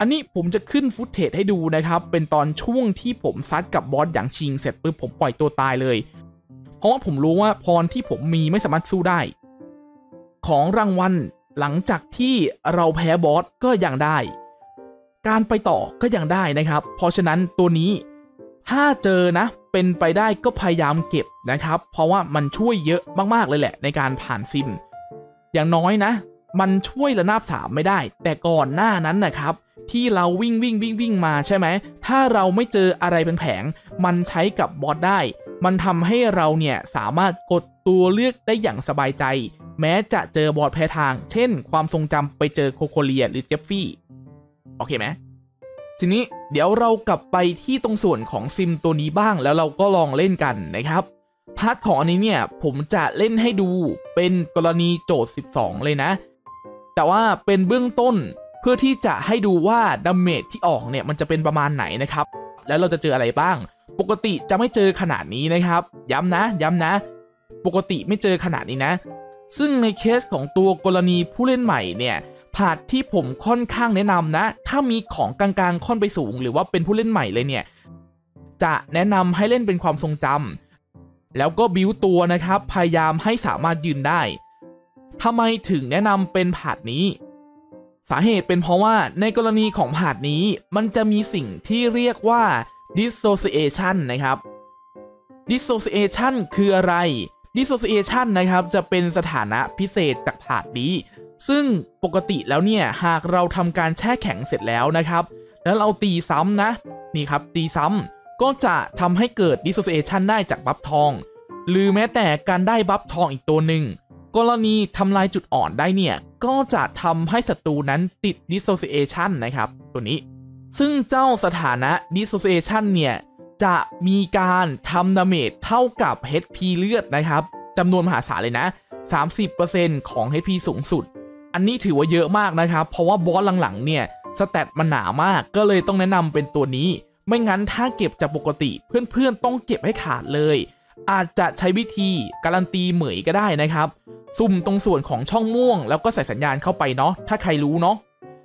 อันนี้ผมจะขึ้นฟุตเทจให้ดูนะครับเป็นตอนช่วงที่ผมซัดกับบอสอย่างชิงเสร็จปุ๊บผมปล่อยตัวตายเลยเพราะผมรู้ว่าพรที่ผมมีไม่สามารถสู้ได้ของรางวัลหลังจากที่เราแพ้บอสก็ยังได้การไปต่อก็ยังได้นะครับเพราะฉะนั้นตัวนี้ถ้าเจอนะเป็นไปได้ก็พยายามเก็บนะครับเพราะว่ามันช่วยเยอะมากๆเลยแหละในการผ่านซิมอย่างน้อยนะมันช่วยระนาบ3ไม่ได้แต่ก่อนหน้านั้นนะครับที่เราวิ่งมาใช่ไหมถ้าเราไม่เจออะไรเป็นแผงมันใช้กับบอสได้มันทำให้เราเนี่ยสามารถกดตัวเลือกได้อย่างสบายใจแม้จะเจอบอสแพ้ทางเช่นความทรงจำไปเจอโคโคเลียหรือเจฟฟี่โอเคไหมทีนี้เดี๋ยวเรากลับไปที่ตรงส่วนของซิมตัวนี้บ้างแล้วเราก็ลองเล่นกันนะครับพาร์ทของอันนี้เนี่ยผมจะเล่นให้ดูเป็นกรณีโจทย์12เลยนะแต่ว่าเป็นเบื้องต้นเพื่อที่จะให้ดูว่าดาเมจที่ออกเนี่ยมันจะเป็นประมาณไหนนะครับแล้วเราจะเจออะไรบ้างปกติจะไม่เจอขนาดนี้นะครับย้ำนะปกติไม่เจอขนาดนี้นะซึ่งในเคสของตัวกรณีผู้เล่นใหม่เนี่ยพาร์ทที่ผมค่อนข้างแนะนำนะถ้ามีของกลางๆค่อนไปสูงหรือว่าเป็นผู้เล่นใหม่เลยเนี่ยจะแนะนำให้เล่นเป็นความทรงจำแล้วก็บิวตัวนะครับพยายามให้สามารถยืนได้ทำไมถึงแนะนำเป็นพาร์ทนี้สาเหตุเป็นเพราะว่าในกรณีของพาร์ทนี้มันจะมีสิ่งที่เรียกว่า dissociation นะครับ dissociation คืออะไร dissociation นะครับจะเป็นสถานะพิเศษจากพาร์ทนี้ซึ่งปกติแล้วเนี่ยหากเราทำการแช่แข็งเสร็จแล้วนะครับแล้วเราตีซ้ำนะนี่ครับตีซ้ำก็จะทำให้เกิด dissociation ได้จากบัฟทองหรือแม้แต่การได้บัฟทองอีกตัวหนึ่งกรณีทำลายจุดอ่อนได้เนี่ยก็จะทำให้ศัตรูนั้นติด dissociation นะครับตัวนี้ซึ่งเจ้าสถานะ dissociation เนี่ย จะมีการทำดาเมจเท่ากับ HP เลือดนะครับจำนวนมหาศาลเลยนะ 30% ของ HP สูงสุดอันนี้ถือว่าเยอะมากนะครับเพราะว่าบอสหลังๆเนี่ยสแตทมันหนามากก็เลยต้องแนะนำเป็นตัวนี้ไม่งั้นถ้าเก็บจากปกติเพื่อนๆต้องเก็บให้ขาดเลยอาจจะใช้วิธีการันตีเหมยก็ได้นะครับซุ่มตรงส่วนของช่องม่วงแล้วก็ใส่สัญญาณเข้าไปเนาะถ้าใครรู้เนาะ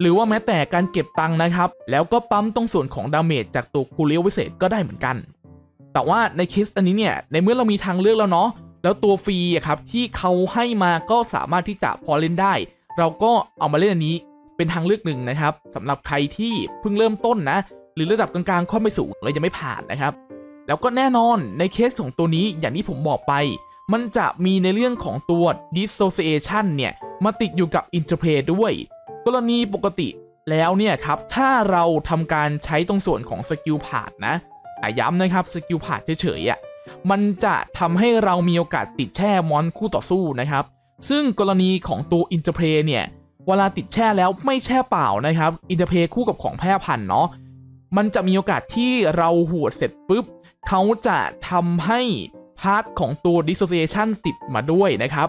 หรือว่าแม้แต่การเก็บตังค์นะครับแล้วก็ปั๊มตรงส่วนของดาเมจจากตัวคูเรียววิเศษก็ได้เหมือนกันแต่ว่าในเคสอันนี้เนี่ยในเมื่อเรามีทางเลือกแล้วเนาะแล้วตัวฟรีครับที่เขาให้มาก็สามารถที่จะพอเล่นได้เราก็เอามาเล่นอันนี้เป็นทางเลือกหนึ่งนะครับสำหรับใครที่เพิ่งเริ่มต้นนะหรือระดับกลางๆค่อนไปสูงเลยยังไม่ผ่านนะครับแล้วก็แน่นอนในเคสของตัวนี้อย่างที่ผมบอกไปมันจะมีในเรื่องของตัว dissociation เนี่ยมาติดอยู่กับ interplay ด้วยกรณีปกติแล้วเนี่ยครับถ้าเราทำการใช้ตรงส่วนของสกิลผ่านนะย้ำนะครับสกิลผ่านเฉยๆมันจะทำให้เรามีโอกาสติดแช่มอนคู่ต่อสู้นะครับซึ่งกรณีของตัว interplay เนี่ยเวลาติดแช่แล้วไม่แช่เปล่านะครับ interplay คู่กับของแพร่พันธุ์เนาะมันจะมีโอกาสที่เราหวดเสร็จปุ๊บเขาจะทำให้พาร์ทของตัว dissociation ติดมาด้วยนะครับ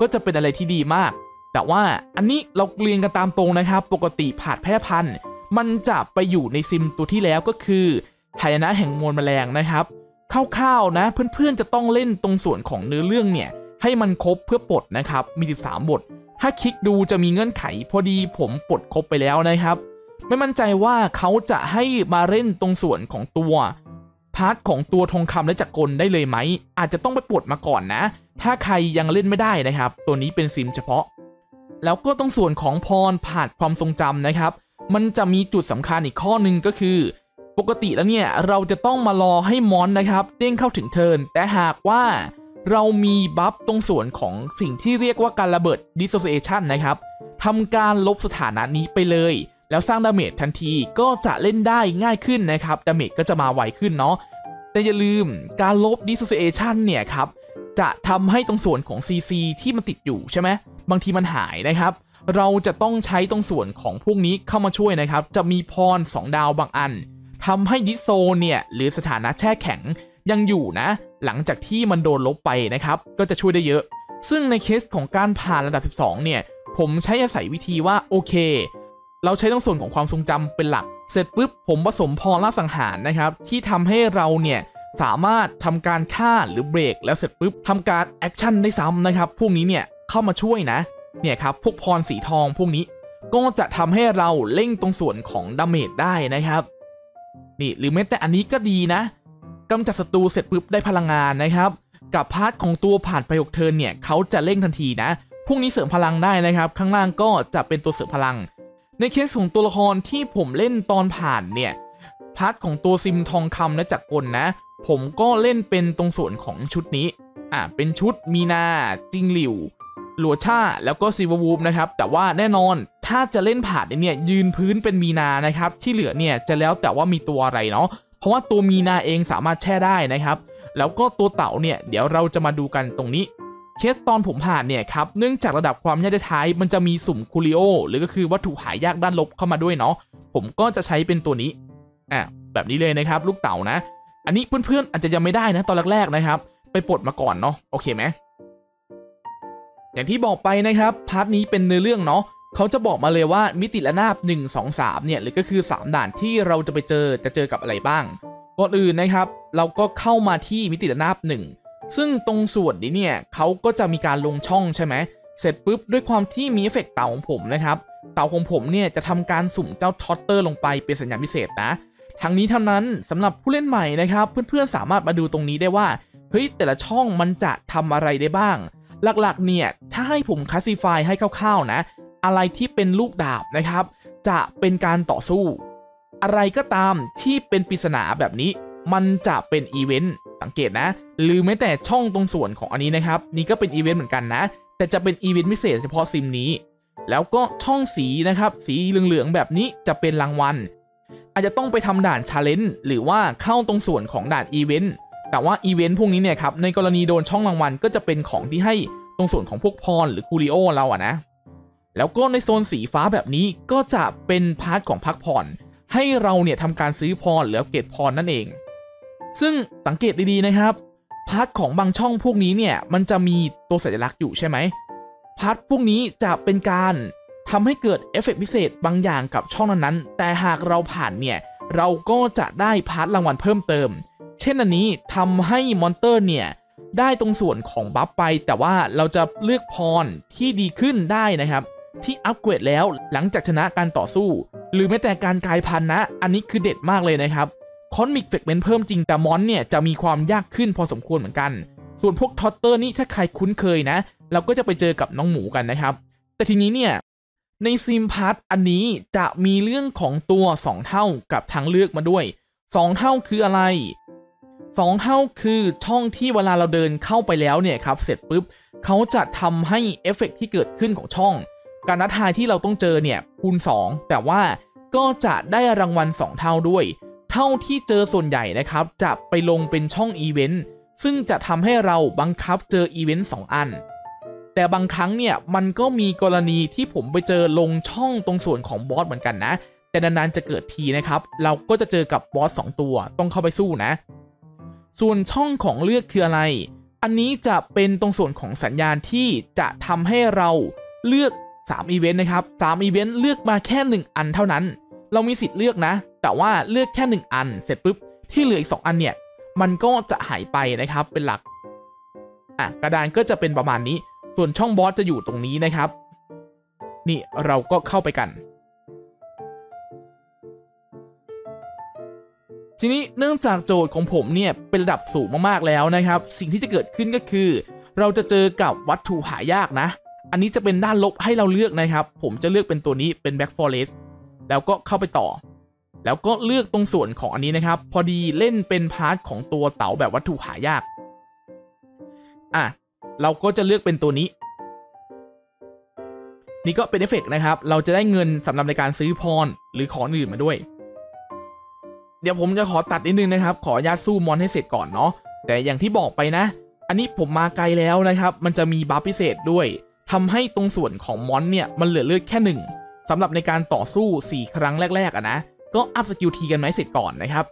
ก็จะเป็นอะไรที่ดีมากแต่ว่าอันนี้เราเรียนกันตามตรงนะครับปกติผ่านแพร่พันธุ์มันจะไปอยู่ในซิมตัวที่แล้วก็คือหายนะแห่งมวลแมลงนะครับคร่าวๆนะเพื่อนๆจะต้องเล่นตรงส่วนของเนื้อเรื่องเนี่ยให้มันครบเพื่อปลดนะครับมี13บทถ้าคลิกดูจะมีเงื่อนไขพอดีผมปลดครบไปแล้วนะครับไม่มั่นใจว่าเขาจะให้มาเล่นตรงส่วนของตัวพาร์ทของตัวทองคำและจักรกลได้เลยไหมอาจจะต้องไปปลดมาก่อนนะถ้าใครยังเล่นไม่ได้นะครับตัวนี้เป็นซิมเฉพาะแล้วก็ตรงส่วนของพรผ่านความทรงจำนะครับมันจะมีจุดสำคัญอีกข้อหนึ่งก็คือปกติแล้วเนี่ยเราจะต้องมารอให้มอนนะครับเด้งเข้าถึงเทิร์นแต่หากว่าเรามีบัฟตรงส่วนของสิ่งที่เรียกว่าการระเบิด dissociation นะครับทำการลบสถานะนี้ไปเลยแล้วสร้างดาเมจทันทีก็จะเล่นได้ง่ายขึ้นนะครับดาเมจก็จะมาไวขึ้นเนาะแต่อย่าลืมการลบ dissociation เนี่ยครับจะทำให้ตรงส่วนของ CC ที่มันติดอยู่ใช่ไหมบางทีมันหายนะครับเราจะต้องใช้ตรงส่วนของพวกนี้เข้ามาช่วยนะครับจะมีพร2ดาวบางอันทำให้ดิสโซเนี่ยหรือสถานะแช่แข็งยังอยู่นะหลังจากที่มันโดนลบไปนะครับก็จะช่วยได้เยอะซึ่งในเคสของการผ่านระดับ12เนี่ยผมใช้อาศัยวิธีว่าโอเคเราใช้ตรงส่วนของความทรงจำเป็นหลักเสร็จปุ๊บผมผสมพรล่าสังหารนะครับที่ทำให้เราเนี่ยสามารถทำการฆ่าหรือเบรกแล้วเสร็จปุ๊บทำการแอคชั่นได้ซ้ำนะครับพวกนี้เนี่ยเข้ามาช่วยนะเนี่ยครับพวกพรสีทองพวกนี้ก็จะทำให้เราเล่งตรงส่วนของดาเมจได้นะครับนี่หรือแม้แต่อันนี้ก็ดีนะกำจัดศัตรูเสร็จปุ๊บได้พลังงานนะครับกับพาร์ทของตัวผ่านไป6เทิร์นเนี่ยเขาจะเล่งทันทีนะพวกนี้เสริมพลังได้นะครับข้างล่างก็จะเป็นตัวเสริมพลังในเคสของตัวละครที่ผมเล่นตอนผ่านเนี่ยพาร์ทของตัวซิมทองคำและจักรกลนะผมก็เล่นเป็นตรงส่วนของชุดนี้เป็นชุดมีนาจิงหลิวหลัวช่าแล้วก็ซิววูฟนะครับแต่ว่าแน่นอนถ้าจะเล่นผ่านเนี่ยยืนพื้นเป็นมีนานะครับที่เหลือเนี่ยจะแล้วแต่ว่ามีตัวอะไรเนาะเพราะว่าตัวมีนาเองสามารถแช่ได้นะครับแล้วก็ตัวเต่าเนี่ยเดี๋ยวเราจะมาดูกันตรงนี้เคสตอนผมผ่านเนี่ยครับเนื่องจากระดับความยากได้ท้ายมันจะมีสุ่มคูริโอหรือก็คือวัตถุหายากด้านลบเข้ามาด้วยเนาะผมก็จะใช้เป็นตัวนี้แบบนี้เลยนะครับลูกเต่านะอันนี้เพื่อนๆอาจจะยังไม่ได้นะตอนแรกๆนะครับไปปลดมาก่อนเนาะโอเคไหมอย่างที่บอกไปนะครับพาร์ทนี้เป็นเนื้อเรื่องเนาะเขาจะบอกมาเลยว่ามิติระนาบ1 2 3เนี่ยหรือก็คือ3ด่านที่เราจะไปเจอกับอะไรบ้างก่อนอื่นนะครับเราก็เข้ามาที่มิติระนาบ1ซึ่งตรงส่วนนี้เนี่ยเขาก็จะมีการลงช่องใช่ไหมเสร็จปุ๊บด้วยความที่มีเอฟเฟกต์เต่าของผมนะครับเต่าของผมเนี่ยจะทำการสุ่มเจ้าท็อตเตอร์ลงไปเป็นสัญญาณพิเศษนะทั้งนี้ทั้งนั้นสำหรับผู้เล่นใหม่นะครับเพื่อนๆสามารถมาดูตรงนี้ได้ว่าเฮ้ยแต่ละช่องมันจะทำอะไรได้บ้างหลักๆเนี่ยถ้าให้ผมคลาสสิฟายให้คร่าวๆนะอะไรที่เป็นลูกดาบนะครับจะเป็นการต่อสู้อะไรก็ตามที่เป็นปริศนาแบบนี้มันจะเป็นอีเวนต์สังเกตนะหรือแม้แต่ช่องตรงส่วนของอันนี้นะครับนี่ก็เป็นอีเวนต์เหมือนกันนะแต่จะเป็นอีเวนต์พิเศษเฉพาะซิมนี้แล้วก็ช่องสีนะครับสีเหลืองๆแบบนี้จะเป็นรางวัลอาจจะต้องไปทำด่านชาเลนจ์หรือว่าเข้าตรงส่วนของด่านอีเวนต์แต่ว่าอีเวนต์พวกนี้เนี่ยครับในกรณีโดนช่องรางวัลก็จะเป็นของที่ให้ตรงส่วนของพวกพรหรือคูริโอเรานะแล้วก็ในโซนสีฟ้าแบบนี้ก็จะเป็นพาร์ทของพักผ่อนให้เราเนี่ยทำการซื้อพรหรือเก็บพรนั่นเอง ซึ่งสังเกตดีๆนะครับพาร์ทของบางช่องพวกนี้เนี่ยมันจะมีตัวสัญลักษณ์อยู่ใช่ไหมพาร์ทพวกนี้จะเป็นการทำให้เกิดเอฟเฟกต์พิเศษบางอย่างกับช่องนั้นๆแต่หากเราผ่านเนี่ยเราก็จะได้พาร์ทรางวัลเพิ่มเติมเช่นอันนี้ทำให้มอนเตอร์เนี่ยได้ตรงส่วนของบัฟไปแต่ว่าเราจะเลือกพรที่ดีขึ้นได้นะครับที่อัปเกรดแล้วหลังจากชนะการต่อสู้หรือแม้แต่การกลายพันธุ์นะอันนี้คือเด็ดมากเลยนะครับคอนมิกเฟกเมนต์เพิ่มจริงแต่มอนเนี่ยจะมีความยากขึ้นพอสมควรเหมือนกันส่วนพวกทอตเตอร์นี่ถ้าใครคุ้นเคยนะเราก็จะไปเจอกับน้องหมูกันนะครับแต่ทีนี้เนี่ยในซิมพาร์ทอันนี้จะมีเรื่องของตัว2เท่ากับทางเลือกมาด้วย2เท่าคืออะไร2เท่าคือช่องที่เวลาเราเดินเข้าไปแล้วเนี่ยครับเสร็จปุ๊บเขาจะทำให้เอฟเฟกต์ที่เกิดขึ้นของช่องการท้าทายที่เราต้องเจอเนี่ยคูณ2แต่ว่าก็จะได้รางวัล2เท่าด้วยเท่าที่เจอส่วนใหญ่นะครับจะไปลงเป็นช่องอีเวนต์ซึ่งจะทำให้เราบังคับเจออีเวนต์2อันแต่บางครั้งเนี่ยมันก็มีกรณีที่ผมไปเจอลงช่องตรงส่วนของบอสเหมือนกันนะแต่นานๆจะเกิดทีนะครับเราก็จะเจอกับบอส2ตัวต้องเข้าไปสู้นะส่วนช่องของเลือกคืออะไรอันนี้จะเป็นตรงส่วนของสัญญาณที่จะทำให้เราเลือก3อีเวนต์นะครับ3อีเวนต์เลือกมาแค่1อันเท่านั้นเรามีสิทธิ์เลือกนะแต่ว่าเลือกแค่1อันเสร็จปุ๊บที่เหลืออีก2อันเนี่ยมันก็จะหายไปนะครับเป็นหลักกระดานก็จะเป็นประมาณนี้ส่วนช่องบอสจะอยู่ตรงนี้นะครับนี่เราก็เข้าไปกันทีนี้เนื่องจากโจทย์ของผมเนี่ยเป็นระดับสูงมากๆแล้วนะครับสิ่งที่จะเกิดขึ้นก็คือเราจะเจอกับวัตถุหายากนะอันนี้จะเป็นด้านลบให้เราเลือกนะครับผมจะเลือกเป็นตัวนี้เป็น Black Forest แล้วก็เข้าไปต่อแล้วก็เลือกตรงส่วนของอันนี้นะครับพอดีเล่นเป็นพาร์ทของตัวเต๋าแบบวัตถุหายากเราก็จะเลือกเป็นตัวนี้นี่ก็เป็นเอฟเฟกต์นะครับเราจะได้เงินสำหรับในการซื้อพรหรือของอื่นมาด้วยเดี๋ยวผมจะขอตัดนิดนึงนะครับขออนุญาตสู้มอนให้เสร็จก่อนเนาะแต่อย่างที่บอกไปนะอันนี้ผมมาไกลแล้วนะครับมันจะมีบัฟพิเศษด้วยทำให้ตรงส่วนของมอนเนี่ยมันเหลือเลือดแค่1สำหรับในการต่อสู้4ครั้งแรกๆนะก็อัพสกิลทีกันไหมเสร็จก่อนนะครับ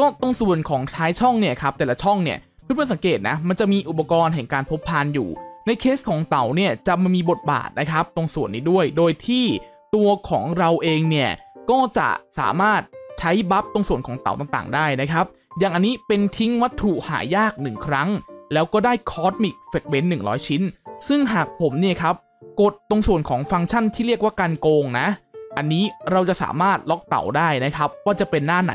ก็ตรงส่วนของท้ายช่องเนี่ยครับแต่ละช่องเนี่ยเพื่อนๆสังเกตนะมันจะมีอุปกรณ์แห่งการพบพานอยู่ในเคสของเต่าเนี่ยจะมีบทบาทนะครับตรงส่วนนี้ด้วยโดยที่ตัวของเราเองเนี่ยก็จะสามารถใช้บัฟตรงส่วนของเต่าต่างๆได้นะครับอย่างอันนี้เป็นทิ้งวัตถุหายาก1ครั้งแล้วก็ได้คอสมิกเฟกเบนต์100ชิ้นซึ่งหากผมเนี่ยครับกดตรงส่วนของฟังก์ชันที่เรียกว่าการโกงนะอันนี้เราจะสามารถล็อกเต่าได้นะครับว่าจะเป็นหน้าไหน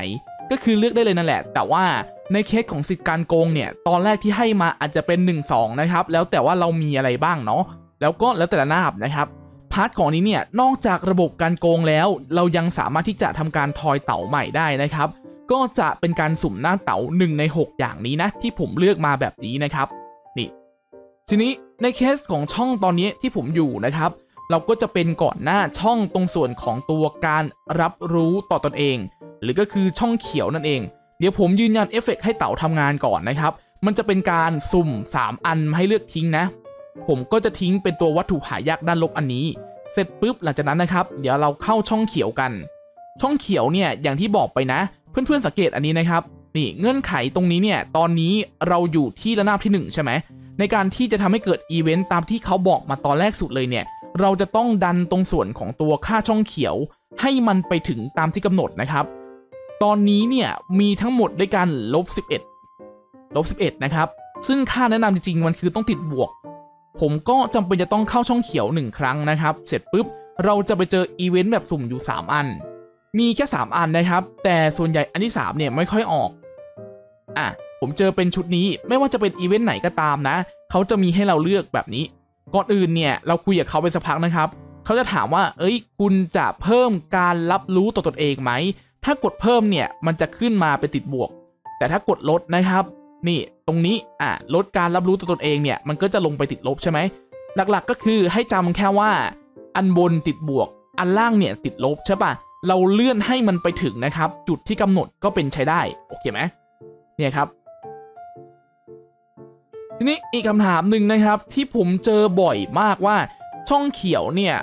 ก็คือเลือกได้เลยนั่นแหละแต่ว่าในเคสของสิทธิการโกงเนี่ยตอนแรกที่ให้มาอาจจะเป็น 1-2 นะครับแล้วแต่ว่าเรามีอะไรบ้างเนาะแล้วก็แล้วแต่ละหน้านะครับพาร์ทของนี้เนี่ยนอกจากระบบการโกงแล้วเรายังสามารถที่จะทำการทอยเต่าใหม่ได้นะครับก็จะเป็นการสุ่มหน้าเต๋า1ใน6อย่างนี้นะที่ผมเลือกมาแบบนี้นะครับนี่ทีนี้ในเคสของช่องตอนนี้ที่ผมอยู่นะครับเราก็จะเป็นก่อนหน้าช่องตรงส่วนของตัวการรับรู้ต่อตนเองหรือก็คือช่องเขียวนั่นเองเดี๋ยวผมยืนยันเอฟเฟกต์ให้เต๋าทำงานก่อนนะครับมันจะเป็นการสุ่ม3อันให้เลือกทิ้งนะผมก็จะทิ้งเป็นตัววัตถุหายากด้านลบอันนี้เสร็จปุ๊บหลังจากนั้นนะครับเดี๋ยวเราเข้าช่องเขียวกันช่องเขียวเนี่ยอย่างที่บอกไปนะเพื่อนๆสังเกตอันนี้นะครับนี่เงื่อนไขตรงนี้เนี่ยตอนนี้เราอยู่ที่ระนาบที่1ใช่ไหมในการที่จะทำให้เกิดอีเวนต์ตามที่เขาบอกมาตอนแรกสุดเลยเนี่ยเราจะต้องดันตรงส่วนของตัวค่าช่องเขียวให้มันไปถึงตามที่กำหนดนะครับตอนนี้เนี่ยมีทั้งหมดด้วยกันลบ11นะครับซึ่งค่าแนะนำจริงๆมันคือต้องติดบวกผมก็จำเป็นจะต้องเข้าช่องเขียว1ครั้งนะครับเสร็จปุ๊บเราจะไปเจออีเวนต์แบบสุ่มอยู่3อันมีแค่3อันนะครับแต่ส่วนใหญ่อันที่3เนี่ยไม่ค่อยออกผมเจอเป็นชุดนี้ไม่ว่าจะเป็นอีเวนต์ไหนก็ตามนะเขาจะมีให้เราเลือกแบบนี้ก่อนอื่นเนี่ยเราคุยกับเขาไปสักพักนะครับเขาจะถามว่าเอ้ยคุณจะเพิ่มการรับรู้ต่อตนเองไหมถ้ากดเพิ่มเนี่ยมันจะขึ้นมาเป็นติดบวกแต่ถ้ากดลดนะครับนี่ตรงนี้ลดการรับรู้ต่อตนเองเนี่ยมันก็จะลงไปติดลบใช่ไหมหลักๆก็คือให้จำแค่ว่าอันบนติดบวกอันล่างเนี่ยติดลบใช่ปะเราเลื่อนให้มันไปถึงนะครับจุดที่กำหนดก็เป็นใช้ได้โอเคไหมเนี่ยครับทีนี้อีกคำถามหนึ่งนะครับที่ผมเจอบ่อยมากว่าช่องเขียวเนี่ย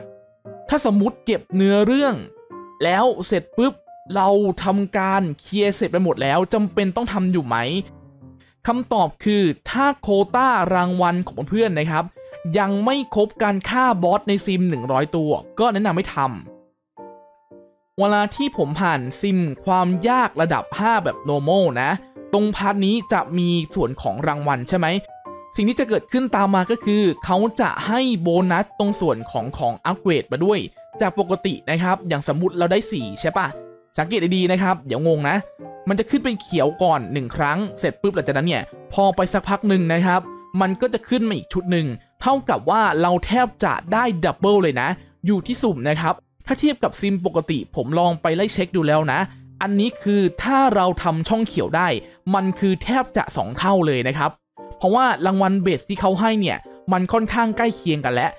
ถ้าสมมติเก็บเนื้อเรื่องแล้วเสร็จปุ๊บ เราทำการเคลียร์เสร็จไปหมดแล้วจำเป็นต้องทำอยู่ไหมคำตอบคือถ้าโควต้ารางวัลของเพื่อนนะครับยังไม่ครบการฆ่าบอสในซิม100ตัวก็แนะนำให้ทำเวลาที่ผมผ่านซิมความยากระดับ5แบบ normal นะตรงพาร์ทนี้จะมีส่วนของรางวัลใช่ไหมสิ่งที่จะเกิดขึ้นตามมาก็คือเขาจะให้โบนัสตรงส่วนของอัปเกรดมาด้วยจากปกตินะครับอย่างสมมุติเราได้4ใช่ปะสังเกตดีๆนะครับเดี๋ยวงงนะมันจะขึ้นเป็นเขียวก่อน1ครั้งเสร็จปุ๊บหลังจากนั้นเนี่ยพอไปสักพักหนึ่งนะครับมันก็จะขึ้นมาอีกชุดหนึ่งเท่ากับว่าเราแทบจะได้ดับเบิลเลยนะอยู่ที่สุ่มนะครับถ้าเทียบกับซิมปกติผมลองไปไล่เช็คดูแล้วนะอันนี้คือถ้าเราทำช่องเขียวได้มันคือแทบจะ2เท่าเลยนะครับเพราะว่ารางวัลเบสที่เขาให้เนี่ยมันค่อนข้างใกล้เคียงกันแล้ว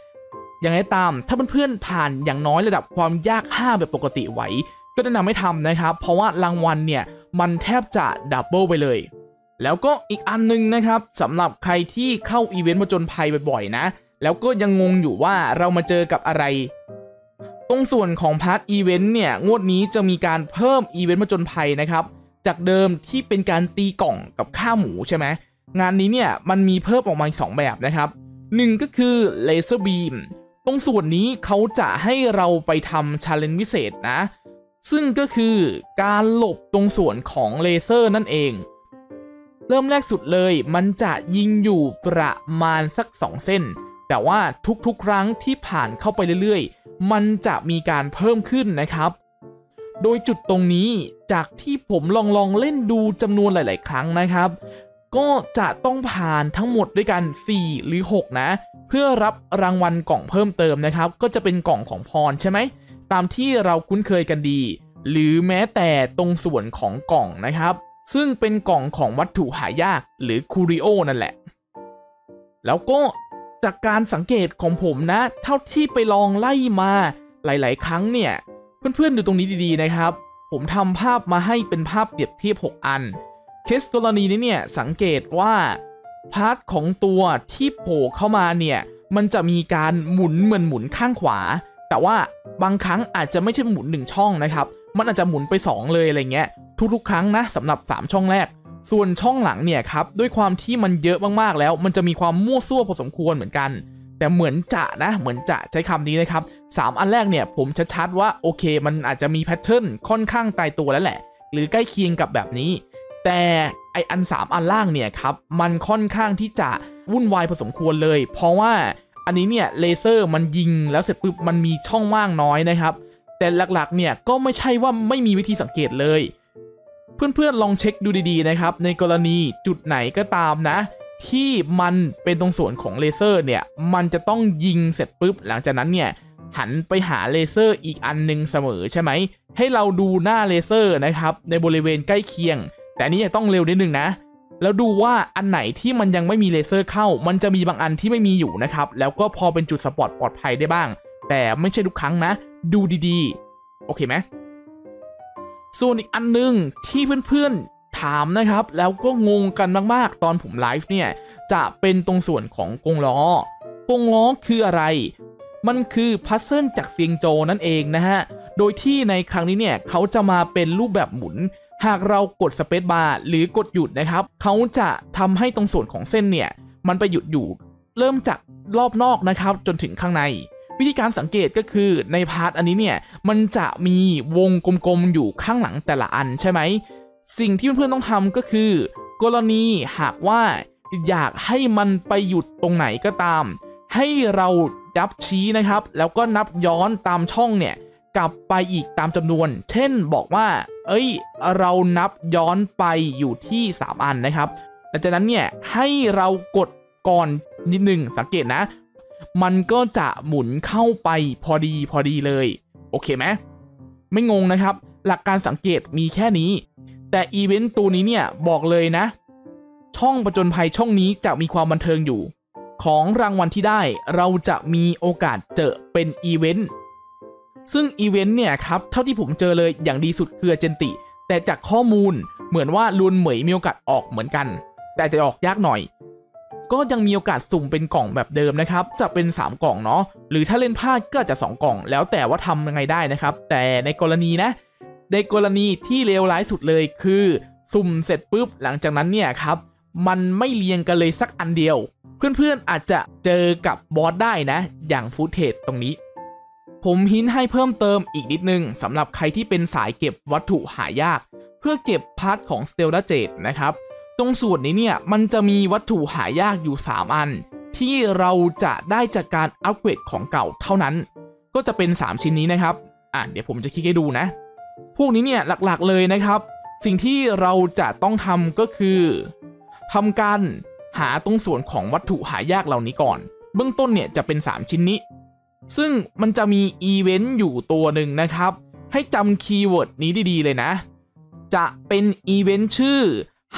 อย่างไรตามถ้าเพื่อนๆผ่านอย่างน้อยระดับความยาก5แบบปกติไหวก็แนะนำให้ทำนะครับเพราะว่ารางวัลเนี่ยมันแทบจะดับเบิลไปเลยแล้วก็อีกอันนึงนะครับสำหรับใครที่เข้าอีเวนต์ผจญภัยบ่อยๆนะแล้วก็ยังงงอยู่ว่าเรามาเจอกับอะไรตรงส่วนของพาร์ทอีเวนต์เนี่ยงวดนี้จะมีการเพิ่มอีเวนต์ผจญภัยนะครับจากเดิมที่เป็นการตีกล่องกับฆ่าหมูใช่ไหมงานนี้เนี่ยมันมีเพิ่มออกมา2แบบนะครับ1ก็คือเลเซอร์บีมตรงส่วนนี้เขาจะให้เราไปทำชาเลนจ์พิเศษนะซึ่งก็คือการหลบตรงส่วนของเลเซอร์นั่นเองเริ่มแรกสุดเลยมันจะยิงอยู่ประมาณสัก2เส้นแต่ว่าทุกๆครั้งที่ผ่านเข้าไปเรื่อยๆมันจะมีการเพิ่มขึ้นนะครับโดยจุดตรงนี้จากที่ผมลองเล่นดูจำนวนหลายๆครั้งนะครับก็จะต้องผ่านทั้งหมดด้วยกัน4หรือ6นะเพื่อรับรางวัลกล่องเพิ่มเติมนะครับก็จะเป็นกล่องของพรใช่ไหมตามที่เราคุ้นเคยกันดีหรือแม้แต่ตรงส่วนของกล่องนะครับซึ่งเป็นกล่องของวัตถุหายากหรือคูริโอนั่นแหละแล้วก็จากการสังเกตของผมนะเท่าที่ไปลองไล่มาหลายๆครั้งเนี่ยเพื่อนๆดูตรงนี้ดีๆนะครับผมทำภาพมาให้เป็นภาพเปรียบเทียบ6อันเคสกรณีนี้เนี่ยสังเกตว่าพาร์ทของตัวที่โผล่เข้ามาเนี่ยมันจะมีการหมุนเหมือนหมุนข้างขวาแต่ว่าบางครั้งอาจจะไม่ใช่หมุน1ช่องนะครับมันอาจจะหมุนไป2เลยอะไรเงี้ยทุกๆครั้งนะสำหรับ3ช่องแรกส่วนช่องหลังเนี่ยครับด้วยความที่มันเยอะมากๆแล้วมันจะมีความมั่วซั่วพอสมควรเหมือนกันแต่เหมือนจะใช้คำนี้นะครับ3อันแรกเนี่ยผมชัดๆว่าโอเคมันอาจจะมีแพทเทิร์นค่อนข้างตายตัวแล้วแหละหรือใกล้เคียงกับแบบนี้แต่ไออัน3อันล่างเนี่ยครับมันค่อนข้างที่จะวุ่นวายพอสมควรเลยเพราะว่าอันนี้เนี่ยเลเซอร์มันยิงแล้วเสร็จปุ๊บมันมีช่องว่างน้อยนะครับแต่หลักๆเนี่ยก็ไม่ใช่ว่าไม่มีวิธีสังเกตเลยเพื่อนๆลองเช็คดูดีๆนะครับในกรณีจุดไหนก็ตามนะที่มันเป็นตรงส่วนของเลเซอร์เนี่ยมันจะต้องยิงเสร็จปุ๊บหลังจากนั้นเนี่ยหันไปหาเลเซอร์อีกอันนึงเสมอใช่ไหมให้เราดูหน้าเลเซอร์นะครับในบริเวณใกล้เคียงแต่นี้ต้องเร็วนิดนึงนะแล้วดูว่าอันไหนที่มันยังไม่มีเลเซอร์เข้ามันจะมีบางอันที่ไม่มีอยู่นะครับแล้วก็พอเป็นจุดสปอตปลอดภัยได้บ้างแต่ไม่ใช่ทุกครั้งนะดูดีๆโอเคไหมส่วนอีกอันนึงที่เพื่อนๆถามนะครับแล้วก็งงกันมากๆตอนผมไลฟ์เนี่ยจะเป็นตรงส่วนของกงล้อกงล้อคืออะไรมันคือพัซเซิลจากเซียงโจนั่นเองนะฮะโดยที่ในครั้งนี้เนี่ยเขาจะมาเป็นรูปแบบหมุนหากเรากดสเปซบาร์หรือกดหยุดนะครับเขาจะทำให้ตรงส่วนของเส้นเนี่ยมันไปหยุดอยู่เริ่มจากรอบนอกนะครับจนถึงข้างในวิธีการสังเกตก็คือในพาร์ทอันนี้เนี่ยมันจะมีวงกลมๆอยู่ข้างหลังแต่ละอันใช่ไหมสิ่งที่เพื่อนๆต้องทำก็คือกรณีหากว่าอยากให้มันไปหยุดตรงไหนก็ตามให้เรายับชี้นะครับแล้วก็นับย้อนตามช่องเนี่ยกลับไปอีกตามจำนวนเช่นบอกว่าเอ้ยเรานับย้อนไปอยู่ที่3อันนะครับหลังจากนั้นเนี่ยให้เรากดก่อนนิดนึงสังเกตนะมันก็จะหมุนเข้าไปพอดีเลยโอเคไหมไม่งงนะครับหลักการสังเกตมีแค่นี้แต่อีเวนต์ตัวนี้เนี่ยบอกเลยนะช่องผจญภัยช่องนี้จะมีความบันเทิงอยู่ของรางวัลที่ได้เราจะมีโอกาสเจอเป็นอีเวนต์ซึ่งอีเวนต์เนี่ยครับเท่าที่ผมเจอเลยอย่างดีสุดคือเจนติแต่จากข้อมูลเหมือนว่าลุนเหมยมีโอกาสออกเหมือนกันแต่จะออกยากหน่อยก็ยังมีโอกาสสุ่มเป็นกล่องแบบเดิมนะครับจะเป็น3กล่องเนาะหรือถ้าเล่นพลาดก็จะ2กล่องแล้วแต่ว่าทำยังไงได้นะครับแต่ในกรณีนะ ในกรณีที่เลวร้ายสุดเลยคือสุ่มเสร็จปุ๊บหลังจากนั้นเนี่ยครับมันไม่เรียงกันเลยสักอันเดียวเพื่อนๆอาจจะเจอกับบอสได้นะอย่างฟุตเทจตรงนี้ผมหินให้เพิ่มเติมอีกนิดนึงสำหรับใครที่เป็นสายเก็บวัตถุหายากเพื่อเก็บพาร์ทของสเตลลาเจดนะครับตรงส่วนนี้เนี่ยมันจะมีวัตถุหายากอยู่3อันที่เราจะได้จากการอัปเกรดของเก่าเท่านั้นก็จะเป็น3ชิ้นนี้นะครับเดี๋ยวผมจะคลิกให้ดูนะพวกนี้เนี่ยหลักๆเลยนะครับสิ่งที่เราจะต้องทำก็คือทำการหาตรงส่วนของวัตถุหายากเหล่านี้ก่อนเบื้องต้นเนี่ยจะเป็น3ชิ้นนี้ซึ่งมันจะมีอีเวนต์อยู่ตัวหนึ่งนะครับให้จำคีย์เวิร์ดนี้ดีๆเลยนะจะเป็นอีเวนต์ชื่อ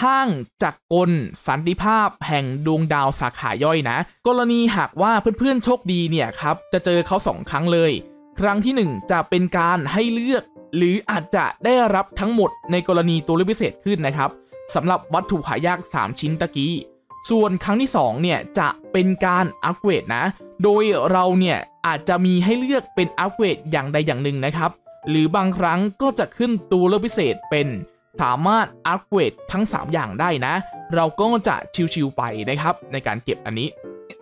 ห้างจักรกลสันติภาพแห่งดวงดาวสาขาย่อยนะกรณีหากว่าเพื่อนๆโชคดีเนี่ยครับจะเจอเขา2ครั้งเลยครั้งที่1จะเป็นการให้เลือกหรืออาจจะได้รับทั้งหมดในกรณีตัวเลือกพิเศษขึ้นนะครับสำหรับวัตถุหายาก3ชิ้นตะกี้ส่วนครั้งที่2เนี่ยจะเป็นการอัปเกรดนะโดยเราเนี่ยอาจจะมีให้เลือกเป็นอัปเกรดอย่างใดอย่างหนึ่งนะครับหรือบางครั้งก็จะขึ้นตัวเลือกพิเศษเป็นสามารถอัปเกรดทั้ง3อย่างได้นะเราก็จะชิวๆไปนะครับในการเก็บอันนี้